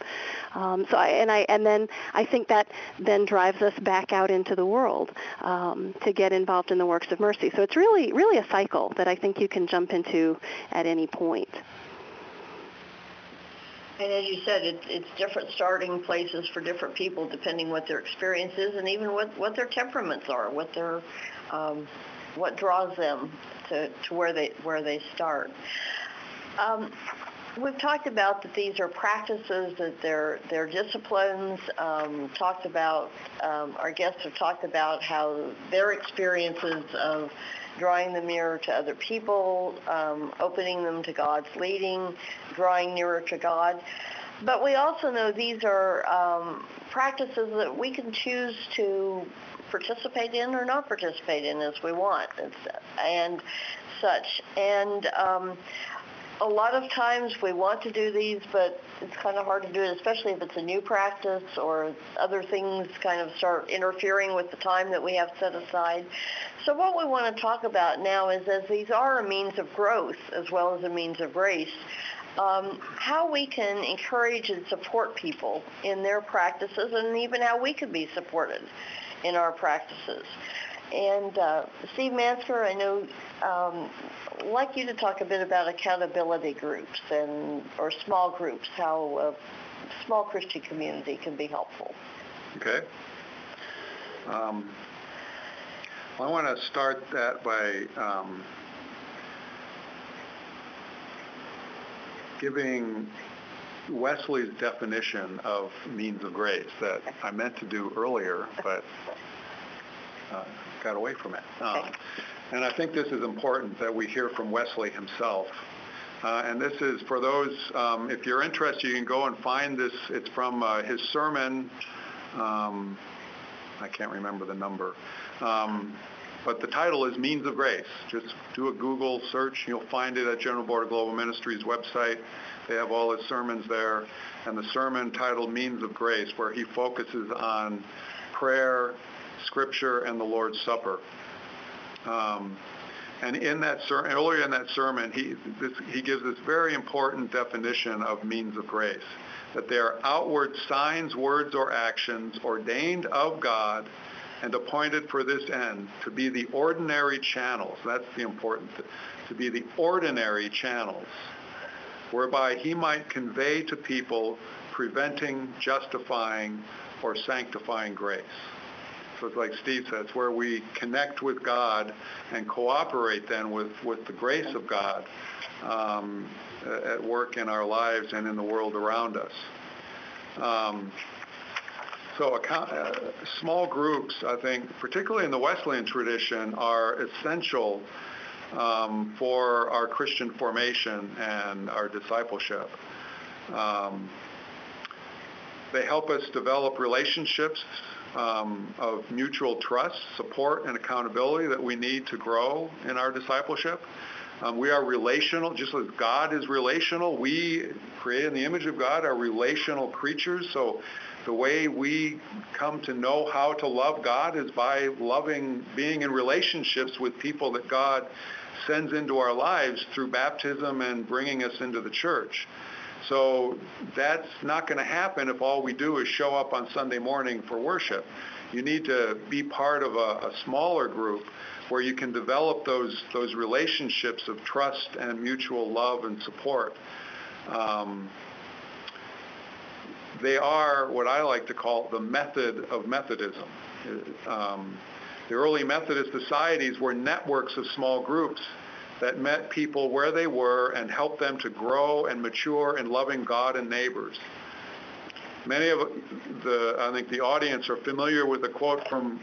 Um, so I, and I and then I think that then drives us back out into the world um, to get involved in the works of mercy. So it's really, really a cycle that I think you can jump into at any point. And as you said, it, it's different starting places for different people, depending what their experience is, and even what, what their temperaments are, what their um, what draws them to, to where they where they start. Um, We've talked about that these are practices, that they're, they're disciplines, um, talked about, um, our guests have talked about how their experiences of drawing the mirror to other people, um, opening them to God's leading, drawing nearer to God. But we also know these are um, practices that we can choose to participate in or not participate in as we want, and, and such. And um, a lot of times we want to do these, but it's kind of hard to do it, especially if it's a new practice or other things kind of start interfering with the time that we have set aside. So what we want to talk about now is, as these are a means of growth as well as a means of grace, um, how we can encourage and support people in their practices, and even how we can be supported in our practices. And uh, Steve Manskar, I know, um, I'd like you to talk a bit about accountability groups and or small groups, how a small Christian community can be helpful. Okay. Um, well, I want to start that by um, giving Wesley's definition of means of grace that I meant to do earlier, but Uh, got away from it. Um, and I think this is important that we hear from Wesley himself. Uh, and this is for those, um, if you're interested, you can go and find this. It's from uh, his sermon. Um, I can't remember the number. Um, but the title is Means of Grace. Just do a Google search. You'll find it at General Board of Global Ministries website. They have all his sermons there. And the sermon titled Means of Grace, where he focuses on prayer, Scripture, and the Lord's Supper. Um, and in that ser- earlier in that sermon, he, this, he gives this very important definition of means of grace, that they are outward signs, words, or actions ordained of God and appointed for this end, to be the ordinary channels. That's the important thing, to be the ordinary channels, whereby he might convey to people preventing, justifying, or sanctifying grace. So it's like Steve says, where we connect with God and cooperate then with, with the grace of God um, at work in our lives and in the world around us. Um, so account, uh, small groups, I think, particularly in the Wesleyan tradition, are essential um, for our Christian formation and our discipleship. Um, they help us develop relationships Um, of mutual trust, support, and accountability that we need to grow in our discipleship. Um, we are relational, just as God is relational. We, created in the image of God, are relational creatures. So the way we come to know how to love God is by loving, being in relationships with people that God sends into our lives through baptism and bringing us into the church. So that's not going to happen if all we do is show up on Sunday morning for worship. You need to be part of a, a smaller group where you can develop those those relationships of trust and mutual love and support. Um, they are what I like to call the method of Methodism. Um, the early Methodist societies were networks of small groups that met people where they were and helped them to grow and mature in loving God and neighbors. Many of the, I think the audience are familiar with a quote from,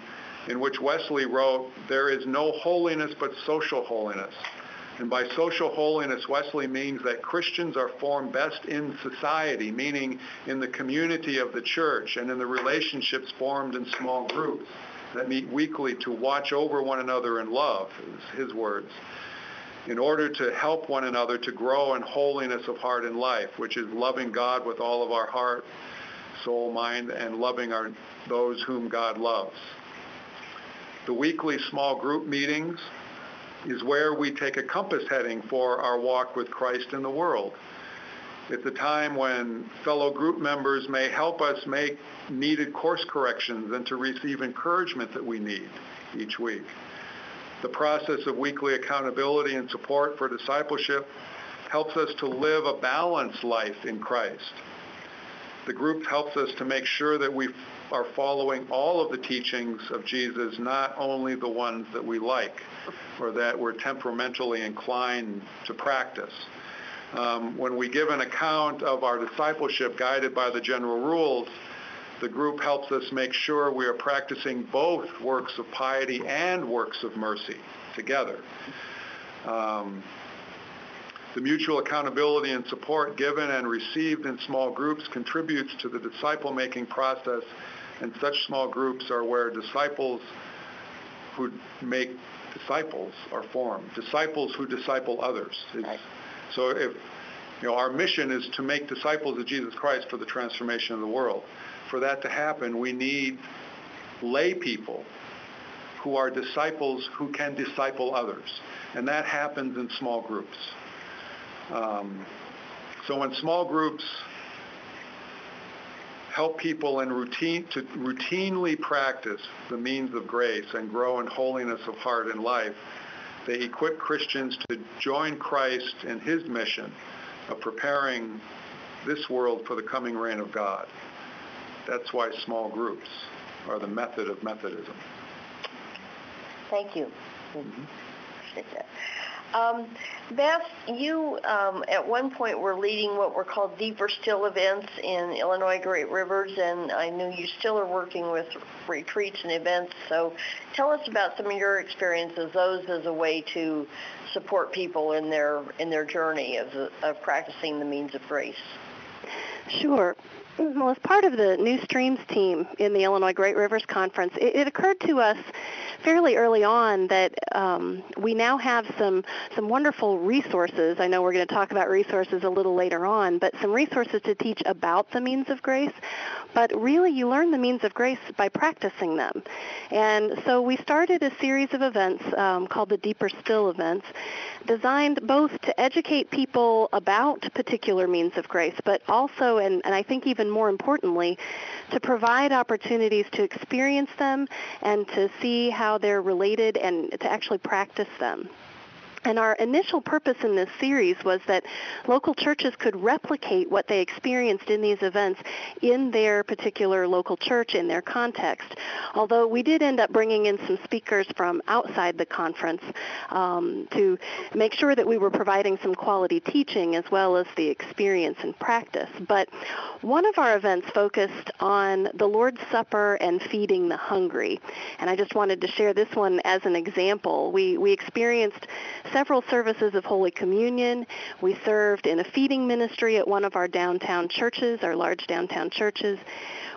in which Wesley wrote, "There is no holiness but social holiness. And by social holiness, Wesley means that Christians are formed best in society, meaning in the community of the church and in the relationships formed in small groups that meet weekly to watch over one another in love, is his words, in order to help one another to grow in holiness of heart and life, which is loving God with all of our heart, soul, mind, and loving our, those whom God loves. The weekly small group meetings is where we take a compass heading for our walk with Christ in the world. It's a time when fellow group members may help us make needed course corrections and to receive encouragement that we need each week. The process of weekly accountability and support for discipleship helps us to live a balanced life in Christ. The group helps us to make sure that we are following all of the teachings of Jesus, not only the ones that we like or that we're temperamentally inclined to practice. Um, when we give an account of our discipleship guided by the general rules, the group helps us make sure we are practicing both works of piety and works of mercy together. Um, The mutual accountability and support given and received in small groups contributes to the disciple-making process, and such small groups are where disciples who make disciples are formed. Disciples who disciple others. It's, so if you know, our mission is to make disciples of Jesus Christ for the transformation of the world. For that to happen, we need lay people who are disciples who can disciple others, and that happens in small groups. Um, so when small groups help people in routine to routinely practice the means of grace and grow in holiness of heart and life, they equip Christians to join Christ in his mission of preparing this world for the coming reign of God. That's why small groups are the method of Methodism. Thank you. Mm-hmm. Appreciate that. Um, Beth, you um, at one point were leading what were called deeper still events in Illinois Great Rivers, and I knew you still are working with retreats and events. So tell us about some of your experiences, those as a way to support people in their in their journey of, of practicing the means of grace. Sure. Well, as part of the New Streams team in the Illinois Great Rivers Conference, it, it occurred to us fairly early on that um, we now have some, some wonderful resources. I know we're going to talk about resources a little later on, but some resources to teach about the means of grace. But really, you learn the means of grace by practicing them. And so we started a series of events um, called the Deeper Still events, designed both to educate people about particular means of grace, but also, and, and I think even more importantly, to provide opportunities to experience them and to see how they're related and to actually practice them. And our initial purpose in this series was that local churches could replicate what they experienced in these events in their particular local church, in their context. Although we did end up bringing in some speakers from outside the conference um, to make sure that we were providing some quality teaching as well as the experience and practice. But one of our events focused on the Lord's Supper and feeding the hungry. And I just wanted to share this one as an example. We, we experienced several services of Holy Communion. We served in a feeding ministry at one of our downtown churches, our large downtown churches.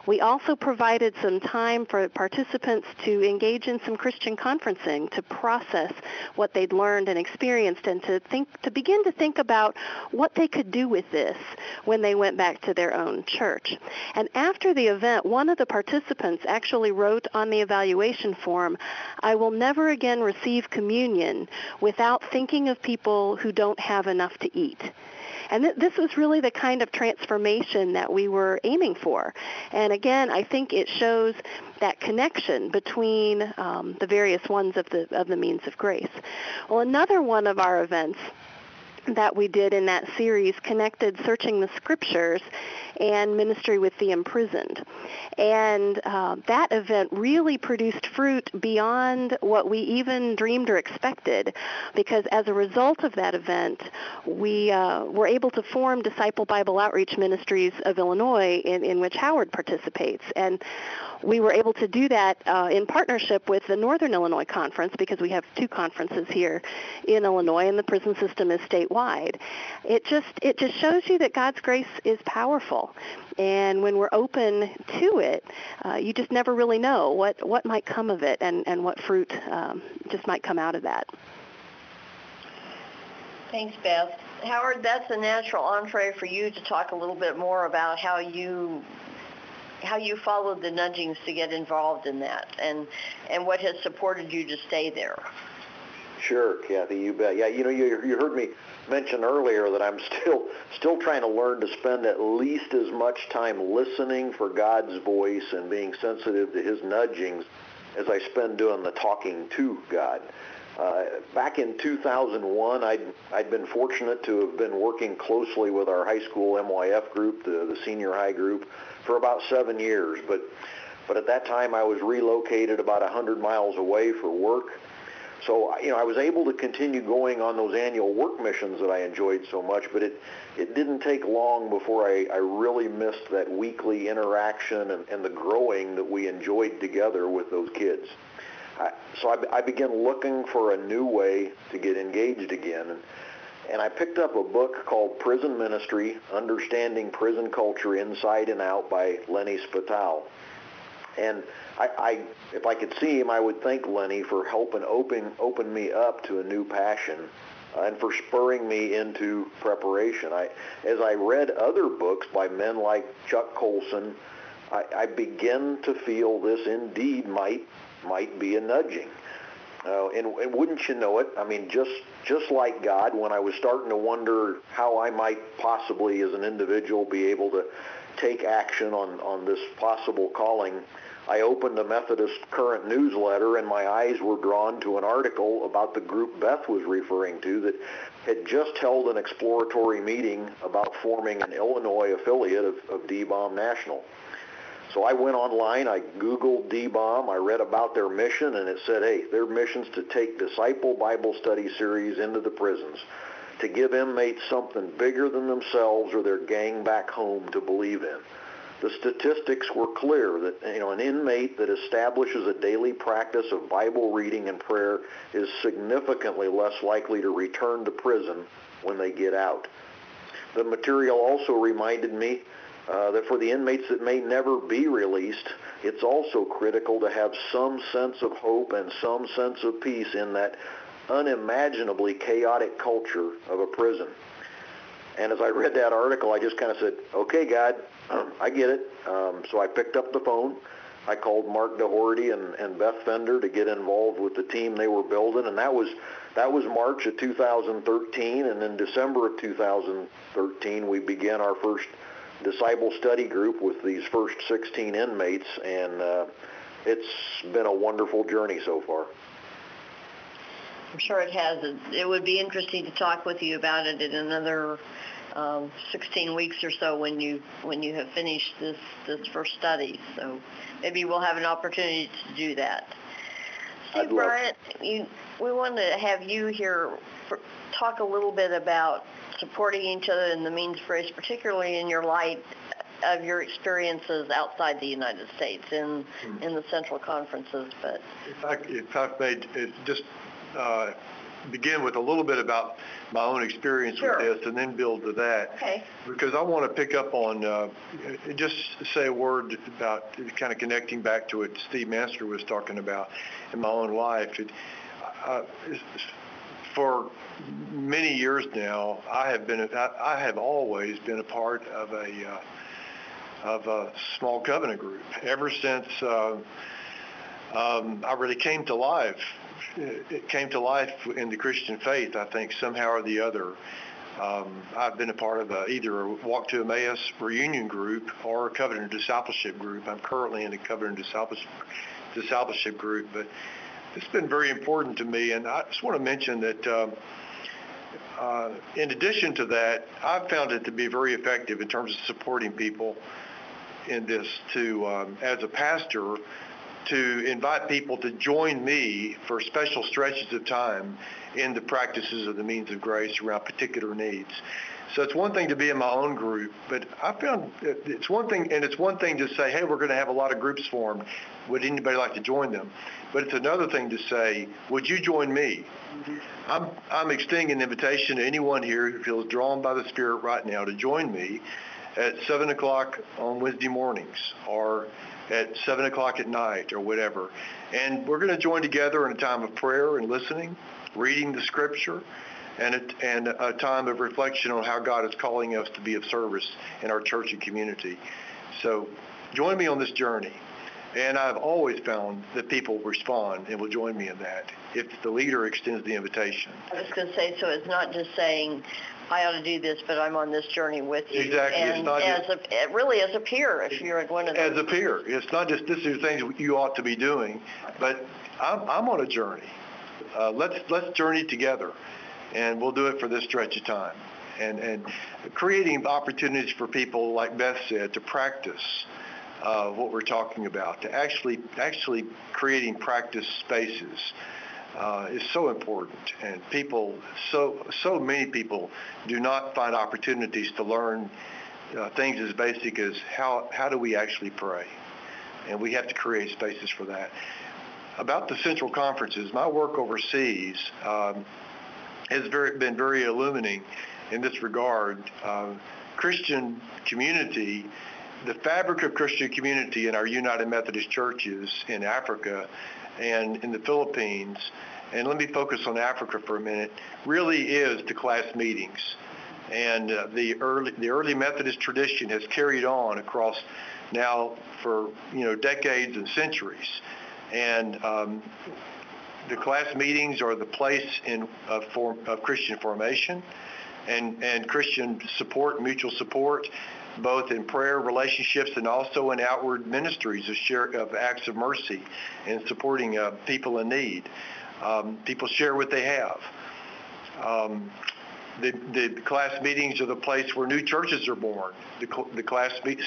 We also provided some time for participants to engage in some Christian conferencing, to process what they'd learned and experienced, and to think, to begin to think about what they could do with this when they went back to their own church. And after the event, one of the participants actually wrote on the evaluation form, "I will never again receive communion without thinking of people who don't have enough to eat." And th- this was really the kind of transformation that we were aiming for. And again, I think it shows that connection between um, the various ones of the, of the means of grace. Well, another one of our events that we did in that series connected searching the scriptures and ministry with the imprisoned. And uh, that event really produced fruit beyond what we even dreamed or expected, because as a result of that event, we uh, were able to form Disciple Bible Outreach Ministries of Illinois, in, in which Howard participates. And we were able to do that uh, in partnership with the Northern Illinois Conference, because we have two conferences here in Illinois, and the prison system is statewide. It just it just shows you that God's grace is powerful, and when we're open to it, uh, you just never really know what, what might come of it, and, and what fruit um, just might come out of that. Thanks, Beth. Howard, that's a natural entree for you to talk a little bit more about how you how you followed the nudgings to get involved in that, and and what has supported you to stay there. Sure, Kathy, you bet. Yeah, you know, you, you heard me mention earlier that I'm still still trying to learn to spend at least as much time listening for God's voice and being sensitive to his nudgings as I spend doing the talking to God. Uh, back in two thousand one, I'd, I'd been fortunate to have been working closely with our high school M Y F group, the, the senior high group, for about seven years. But, but at that time, I was relocated about one hundred miles away for work. So, you know, I was able to continue going on those annual work missions that I enjoyed so much, but it, it didn't take long before I, I really missed that weekly interaction and, and the growing that we enjoyed together with those kids. I, so I, I began looking for a new way to get engaged again, and, and I picked up a book called Prison Ministry, Understanding Prison Culture Inside and Out by Lenny Spital. And I, I, if I could see him, I would thank Lenny for helping open, open me up to a new passion uh, and for spurring me into preparation. I, as I read other books by men like Chuck Colson, I, I began to feel this indeed might might be a nudging. Uh, and, and wouldn't you know it, I mean, just, just like God, when I was starting to wonder how I might possibly as an individual be able to take action on, on this possible calling, I opened a Methodist Current newsletter, and my eyes were drawn to an article about the group Beth was referring to that had just held an exploratory meeting about forming an Illinois affiliate of, of D-Bomb National. So I went online, I Googled D-Bomb, I read about their mission, and it said, hey, their mission's to take Disciple Bible Study Series into the prisons, to give inmates something bigger than themselves or their gang back home to believe in. The statistics were clear that, you know, an inmate that establishes a daily practice of Bible reading and prayer is significantly less likely to return to prison when they get out. The material also reminded me Uh, that for the inmates that may never be released, it's also critical to have some sense of hope and some sense of peace in that unimaginably chaotic culture of a prison. And as I read that article, I just kind of said, okay, God, um, I get it. Um, so I picked up the phone. I called Mark DeHorty and, and Beth Fender to get involved with the team they were building, and that was that was March of two thousand thirteen, and in December of two thousand thirteen, we began our first Disciple Study Group with these first sixteen inmates, and uh, it's been a wonderful journey so far. I'm sure it has. It would be interesting to talk with you about it in another um, sixteen weeks or so when you when you have finished this, this first study. So maybe we'll have an opportunity to do that. Steve Bryant, you, we want to have you here for, talk a little bit about supporting each other in the means of grace, particularly in your light of your experiences outside the United States in in the Central Conferences. But if I, if I may just uh, begin with a little bit about my own experience sure. with this, and then build to that, okay. because I want to pick up on uh, just say a word about kind of connecting back to what Steve Manskar was talking about in my own life. It, uh, for many years now, I have been, I have always been a part of a uh, of a small covenant group. Ever since uh, um, I really came to life, it came to life in the Christian faith, I think somehow or the other. Um, I've been a part of a, either a Walk to Emmaus reunion group or a covenant discipleship group. I'm currently in a covenant discipleship discipleship group, but it's been very important to me, and I just want to mention that um, Uh, in addition to that, I've found it to be very effective in terms of supporting people in this to, um, as a pastor, to invite people to join me for special stretches of time in the practices of the means of grace around particular needs. So it's one thing to be in my own group, but I found it's one thing, and it's one thing to say, hey, we're going to have a lot of groups formed. Would anybody like to join them? But it's another thing to say, would you join me? Mm-hmm. I'm, I'm extending an invitation to anyone here who feels drawn by the Spirit right now to join me at seven o'clock on Wednesday mornings or at seven o'clock at night or whatever. And we're going to join together in a time of prayer and listening, reading the Scripture, and a, and a time of reflection on how God is calling us to be of service in our church and community. So join me on this journey. And I've always found that people respond and will join me in that if the leader extends the invitation. I was going to say, so it's not just saying, I ought to do this, but I'm on this journey with you. Exactly. And it's not as just, a, really as a peer, if you're at one of those. As a peer. It's not just this is things you ought to be doing, but I'm, I'm on a journey. Uh, let's, let's journey together, and we'll do it for this stretch of time. And, and creating opportunities for people, like Beth said, to practice uh, what we're talking about, to actually actually creating practice spaces uh, is so important. And people, so, so many people do not find opportunities to learn uh, things as basic as how, how do we actually pray? And we have to create spaces for that. About the central conferences, my work overseas um, has very, been very illuminating in this regard. Uh, Christian community, the fabric of Christian community in our United Methodist churches in Africa and in the Philippines, and let me focus on Africa for a minute, really is the class meetings. And uh, the early the early Methodist tradition has carried on across now for you know decades and centuries. And um, the class meetings are the place in, of, form, of Christian formation and, and Christian support, mutual support, both in prayer relationships and also in outward ministries of, share, of acts of mercy and supporting uh, people in need. Um, people share what they have. Um, The, the class meetings are the place where new churches are born. The, the class meet,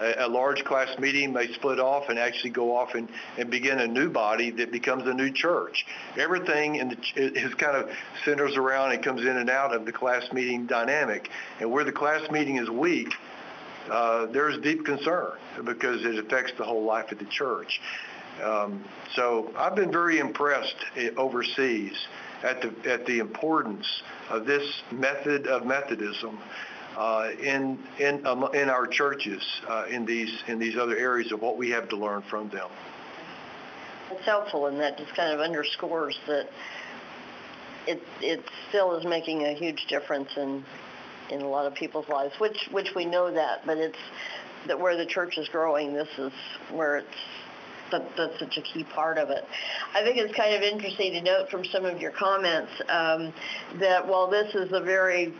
a, a large class meeting may split off and actually go off and, and begin a new body that becomes a new church. Everything in the, is kind of centers around and comes in and out of the class meeting dynamic. And where the class meeting is weak, uh, there's deep concern because it affects the whole life of the church. Um, so I've been very impressed overseas at the at the importance of this method of Methodism uh, in in um, in our churches uh, in these in these other areas of what we have to learn from them. It's helpful, and that just kind of underscores that it it still is making a huge difference in in a lot of people's lives, which which we know that, but it's that where the church is growing, this is where it's. That, that's such a key part of it. I think it's kind of interesting to note from some of your comments um, that while this is a very,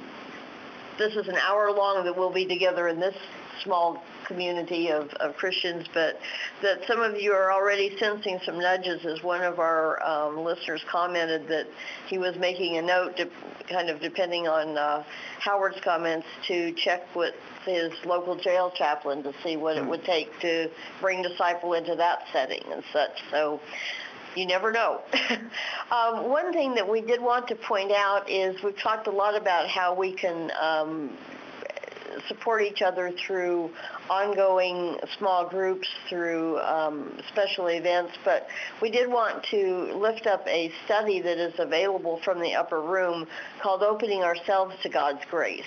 this is an hour long that we'll be together in this small community of, of Christians, but that some of you are already sensing some nudges, as one of our um, listeners commented that he was making a note, to, kind of depending on uh, Howard's comments, to check with his local jail chaplain to see what it would take to bring Disciple into that setting and such. So you never know. um, one thing that we did want to point out is we've talked a lot about how we can um, support each other through ongoing small groups, through um, special events, but we did want to lift up a study that is available from the Upper Room called Opening Ourselves to God's Grace.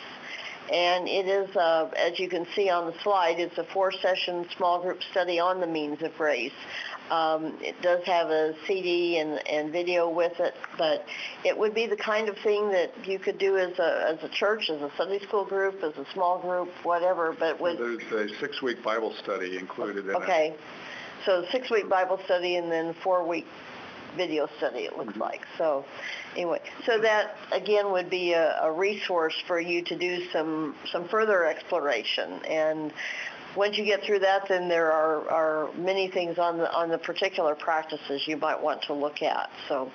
And it is, uh, as you can see on the slide, it's a four-session small group study on the means of grace. Um, it does have a C D and, and video with it, but it would be the kind of thing that you could do as a, as a church, as a Sunday school group, as a small group, whatever. But with, there's a six-week Bible study included in okay. it. Okay. So six-week Bible study and then four-week video study, it looks like. So anyway, so that, again, would be a, a resource for you to do some, some further exploration. And once you get through that, then there are, are many things on the, on the particular practices you might want to look at. So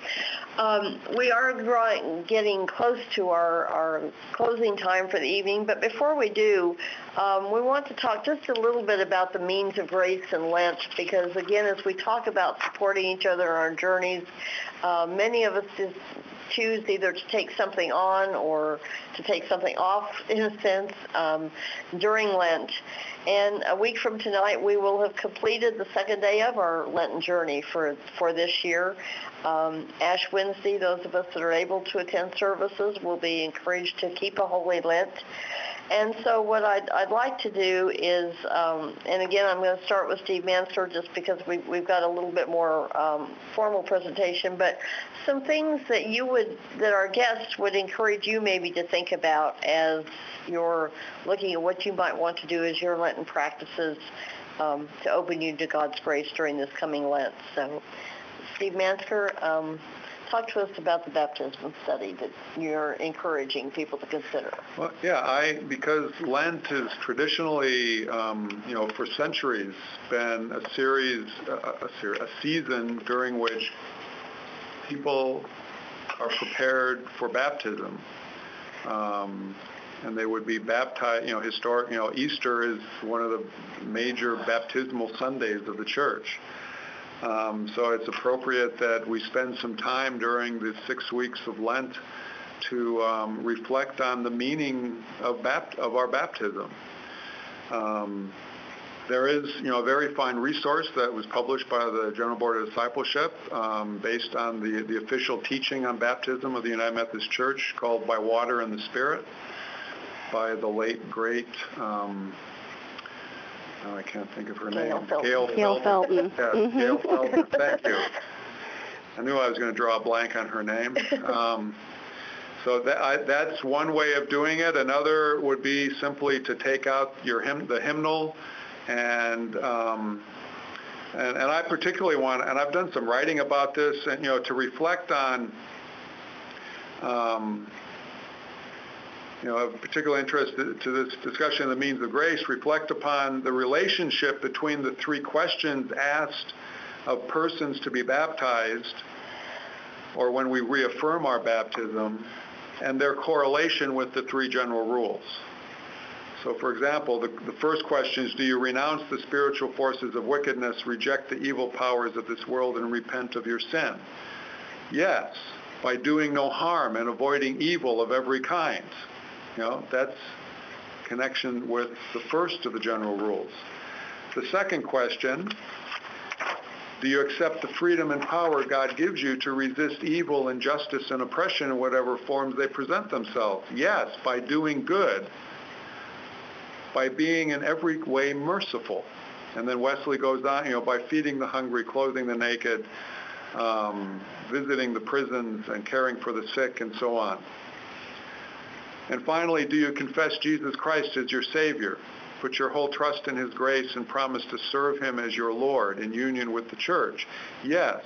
um, we are drawing, getting close to our, our closing time for the evening, but before we do, um, we want to talk just a little bit about the means of grace and Lent, because, again, as we talk about supporting each other on our journeys, uh, many of us just choose either to take something on or to take something off, in a sense, um, during Lent. And a week from tonight, we will have completed the second day of our Lenten journey for, for this year. Um, Ash Wednesday, those of us that are able to attend services will be encouraged to keep a Holy Lent. And so what I'd, I'd like to do is, um, and again, I'm going to start with Steve Manskar just because we, we've got a little bit more um, formal presentation, but some things that you would, that our guests would encourage you maybe to think about as you're looking at what you might want to do as your Lenten practices um, to open you to God's grace during this coming Lent. So Steve Manskar, um, talk to us about the baptismal study that you're encouraging people to consider. Well, yeah, I because Lent has traditionally, um, you know, for centuries been a series, a, a, a season during which people are prepared for baptism, um, and they would be baptized. You know, historic. You know, Easter is one of the major baptismal Sundays of the Church. Um, so it's appropriate that we spend some time during the six weeks of Lent to um, reflect on the meaning of, bapt- of our baptism. Um, there is, you know, a very fine resource that was published by the General Board of Discipleship um, based on the, the official teaching on baptism of the United Methodist Church called By Water and the Spirit by the late, great... Um, No, I can't think of her Gail name. Felton. Gail, Gail Felton. Felton. Yes, mm-hmm. Gail Felton. Thank you. I knew I was going to draw a blank on her name. Um, so that, I, that's one way of doing it. Another would be simply to take out your hymn, the hymnal, and um, and and I particularly want, and I've done some writing about this, and you know, to reflect on. Um, You know, of particular interest to this discussion of the means of grace, reflect upon the relationship between the three questions asked of persons to be baptized, or when we reaffirm our baptism, and their correlation with the three general rules. So, for example, the, the first question is, do you renounce the spiritual forces of wickedness, reject the evil powers of this world, and repent of your sin? Yes, by doing no harm and avoiding evil of every kind. You know, that's connection with the first of the general rules. The second question, do you accept the freedom and power God gives you to resist evil, injustice, and oppression in whatever forms they present themselves? Yes, by doing good, by being in every way merciful. And then Wesley goes on, you know, by feeding the hungry, clothing the naked, um, visiting the prisons, and caring for the sick, and so on. And finally, do you confess Jesus Christ as your Savior? Put your whole trust in His grace and promise to serve Him as your Lord in union with the Church? Yes,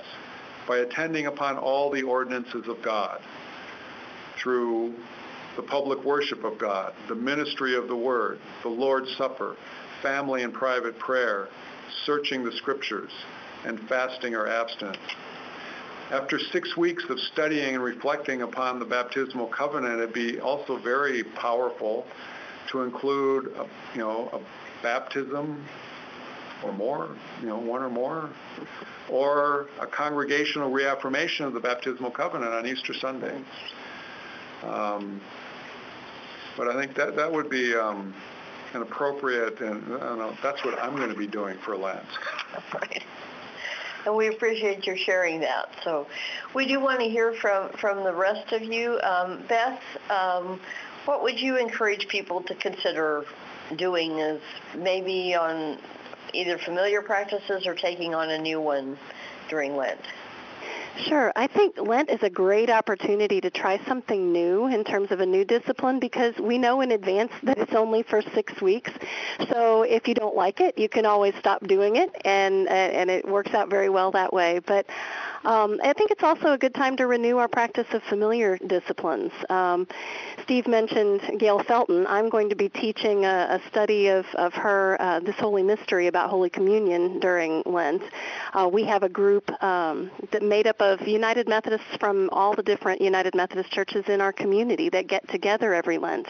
by attending upon all the ordinances of God, through the public worship of God, the ministry of the Word, the Lord's Supper, family and private prayer, searching the Scriptures, and fasting or abstinence. After six weeks of studying and reflecting upon the baptismal covenant, it'd be also very powerful to include, a, you know, a baptism or more, you know, one or more, or a congregational reaffirmation of the baptismal covenant on Easter Sunday. Um, but I think that that would be um, an appropriate, and I don't know, that's what I'm going to be doing for Lent. Right. And we appreciate your sharing that. So we do want to hear from, from the rest of you. Um, Beth, um, what would you encourage people to consider doing as maybe on either familiar practices or taking on a new one during Lent? Sure. I think Lent is a great opportunity to try something new in terms of a new discipline, because we know in advance that it's only for six weeks. So if you don't like it, you can always stop doing it, and and it works out very well that way. But um, I think it's also a good time to renew our practice of familiar disciplines. Um, Steve mentioned Gail Felton. I'm going to be teaching a, a study of, of her, uh, this holy mystery about Holy Communion during Lent. Uh, we have a group um, that made up of United Methodists from all the different United Methodist churches in our community that get together every Lent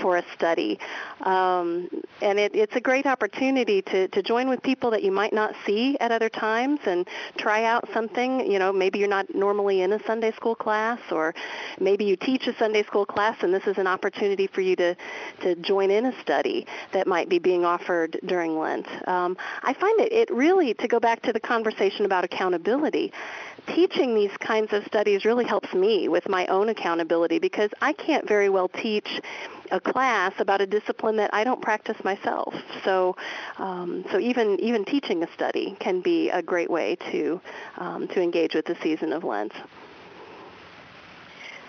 for a study. Um, and it, it's a great opportunity to, to join with people that you might not see at other times and try out something. You know, maybe you're not normally in a Sunday school class, or maybe you teach a Sunday school class and this is an opportunity for you to, to join in a study that might be being offered during Lent. Um, I find it, it really, to go back to the conversation about accountability, teaching these kinds of studies really helps me with my own accountability, because I can't very well teach a class about a discipline that I don't practice myself. So, um, so even even teaching a study can be a great way to um, to engage with the season of Lent.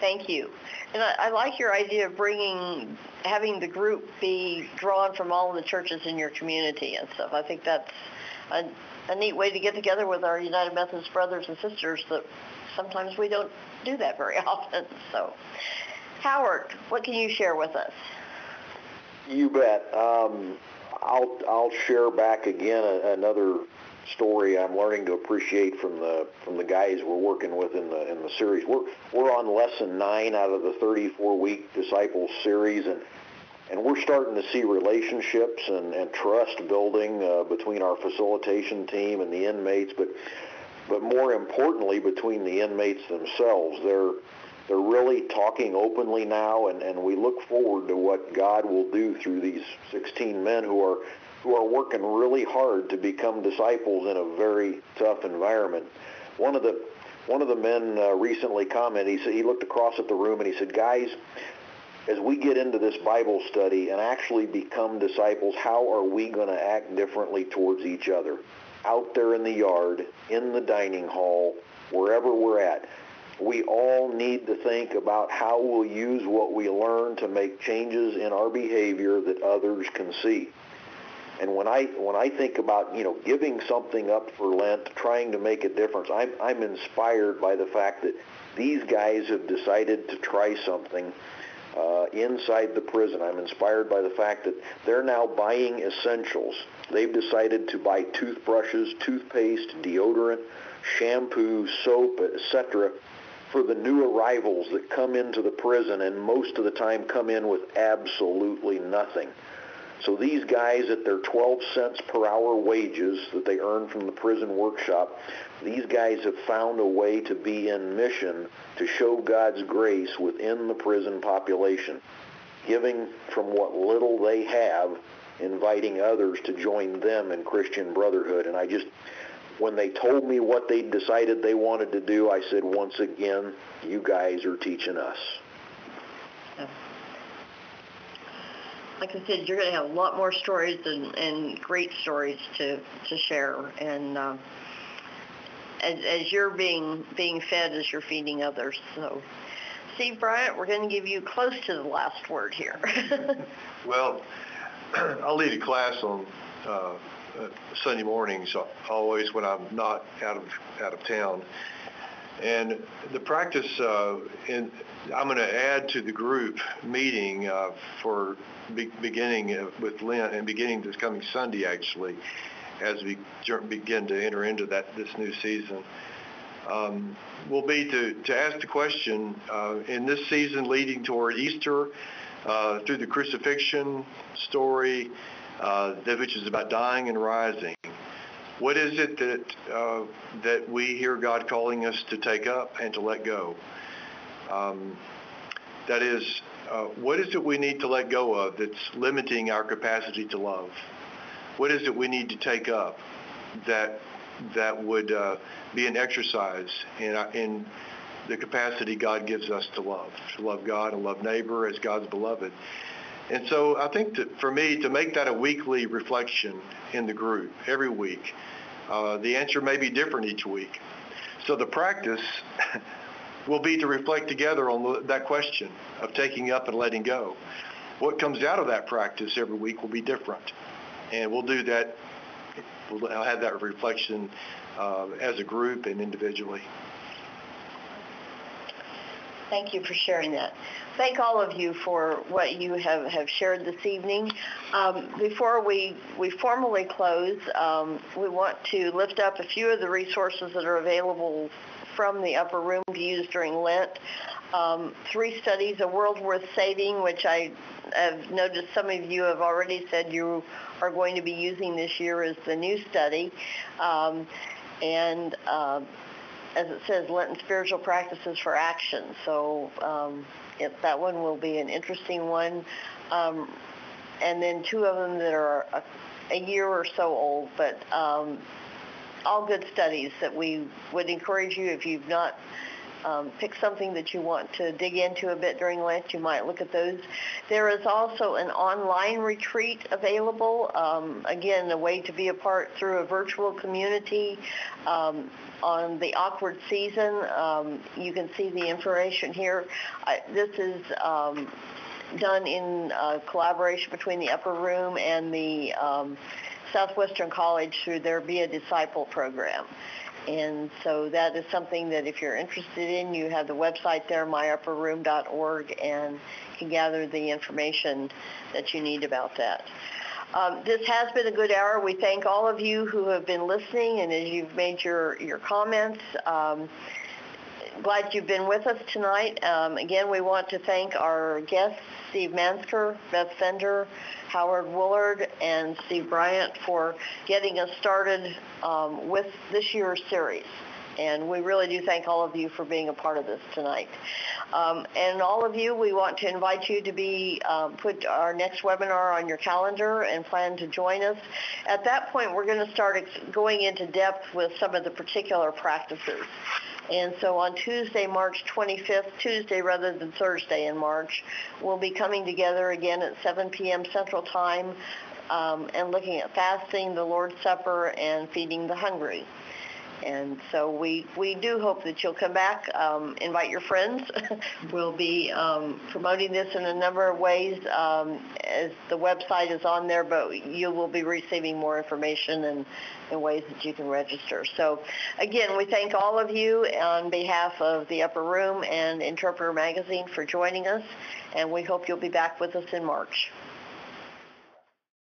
Thank you. And I, I like your idea of bringing, having the group be drawn from all of the churches in your community and stuff. I think that's a, a neat way to get together with our United Methodist brothers and sisters that sometimes we don't do that very often. So, Howard, what can you share with us? You bet. Um, I'll, I'll share back again a, another story I'm learning to appreciate from the from the guys we're working with in the in the series. We're we're on lesson nine out of the thirty-four week Disciples series, and and we're starting to see relationships and, and trust building uh, between our facilitation team and the inmates, but but more importantly between the inmates themselves. They're they're really talking openly now, and, and we look forward to what God will do through these sixteen men who are who are working really hard to become disciples in a very tough environment. One of the one of the men uh, recently commented. He said, he looked across at the room and he said, "Guys, as we get into this Bible study and actually become disciples, how are we going to act differently towards each other? Out there in the yard, in the dining hall, wherever we're at, we all need to think about how we'll use what we learn to make changes in our behavior that others can see." And when I when I think about, you know, giving something up for Lent, trying to make a difference, I'm I'm inspired by the fact that these guys have decided to try something uh, inside the prison. I'm inspired by the fact that they're now buying essentials. They've decided to buy toothbrushes, toothpaste, deodorant, shampoo, soap, et cetera, for the new arrivals that come into the prison and most of the time come in with absolutely nothing. So these guys, at their twelve cents per hour wages that they earn from the prison workshop, these guys have found a way to be in mission to show God's grace within the prison population, giving from what little they have, inviting others to join them in Christian brotherhood. And I just, when they told me what they decided they wanted to do, I said, once again, you guys are teaching us. Like I said, you're going to have a lot more stories and, and great stories to, to share. And uh, as, as you're being being fed, as you're feeding others. So, Steve Bryant, we're going to give you close to the last word here. Well, I'll lead a class on uh, Sunday mornings always when I'm not out of out of town. And the practice, uh, in, I'm going to add to the group meeting uh, for be, beginning with Lent and beginning this coming Sunday, actually, as we begin to enter into that this new season, um, will be to, to ask the question, uh, in this season leading toward Easter, uh, through the crucifixion story, uh, which is about dying and rising, what is it that uh, that we hear God calling us to take up and to let go? Um, that is, uh, what is it we need to let go of that's limiting our capacity to love? What is it we need to take up that that would uh, be an exercise in, in the capacity God gives us to love, to love God and love neighbor as God's beloved? And so I think that for me, to make that a weekly reflection in the group every week, uh, the answer may be different each week. So the practice will be to reflect together on that question of taking up and letting go. What comes out of that practice every week will be different. And we'll do that, we'll have that reflection uh, as a group and individually. Thank you for sharing that. Thank all of you for what you have, have shared this evening. Um, before we, we formally close, um, we want to lift up a few of the resources that are available from the Upper Room to use during Lent. Um, three studies, A World Worth Saving, which I have noticed some of you have already said you are going to be using this year as the new study. Um, and uh, as it says, Lenten Spiritual Practices for Action. So um, it, that one will be an interesting one. Um, and then two of them that are a, a year or so old, but um, all good studies that we would encourage you, if you've not Um, pick something that you want to dig into a bit during Lent, you might look at those. There is also an online retreat available. Um, again, a way to be a part through a virtual community um, on the awkward season. Um, you can see the information here. I, this is um, done in uh, collaboration between the Upper Room and the um, Southwestern College through their Be a Disciple program. And so that is something that if you're interested in, you have the website there, my upper room dot org, and can gather the information that you need about that. Um, this has been a good hour. We thank all of you who have been listening, and as you've made your, your comments, um, glad you've been with us tonight. Um, again, we want to thank our guests, Steve Manskar, Beth Fender, Howard Woolard, and Steve Bryant for getting us started um, with this year's series. And we really do thank all of you for being a part of this tonight. Um, and all of you, we want to invite you to be uh, put our next webinar on your calendar and plan to join us. At that point, we're going to start ex- going into depth with some of the particular practices. And so on Tuesday, March twenty-fifth, Tuesday rather than Thursday in March, we'll be coming together again at seven p.m. Central Time um, and looking at fasting, the Lord's Supper, and feeding the hungry. And so we, we do hope that you'll come back, um, invite your friends. We'll be um, promoting this in a number of ways um, as the website is on there, but you will be receiving more information and, and ways that you can register. So, again, we thank all of you on behalf of the Upper Room and Interpreter Magazine for joining us, and we hope you'll be back with us in March.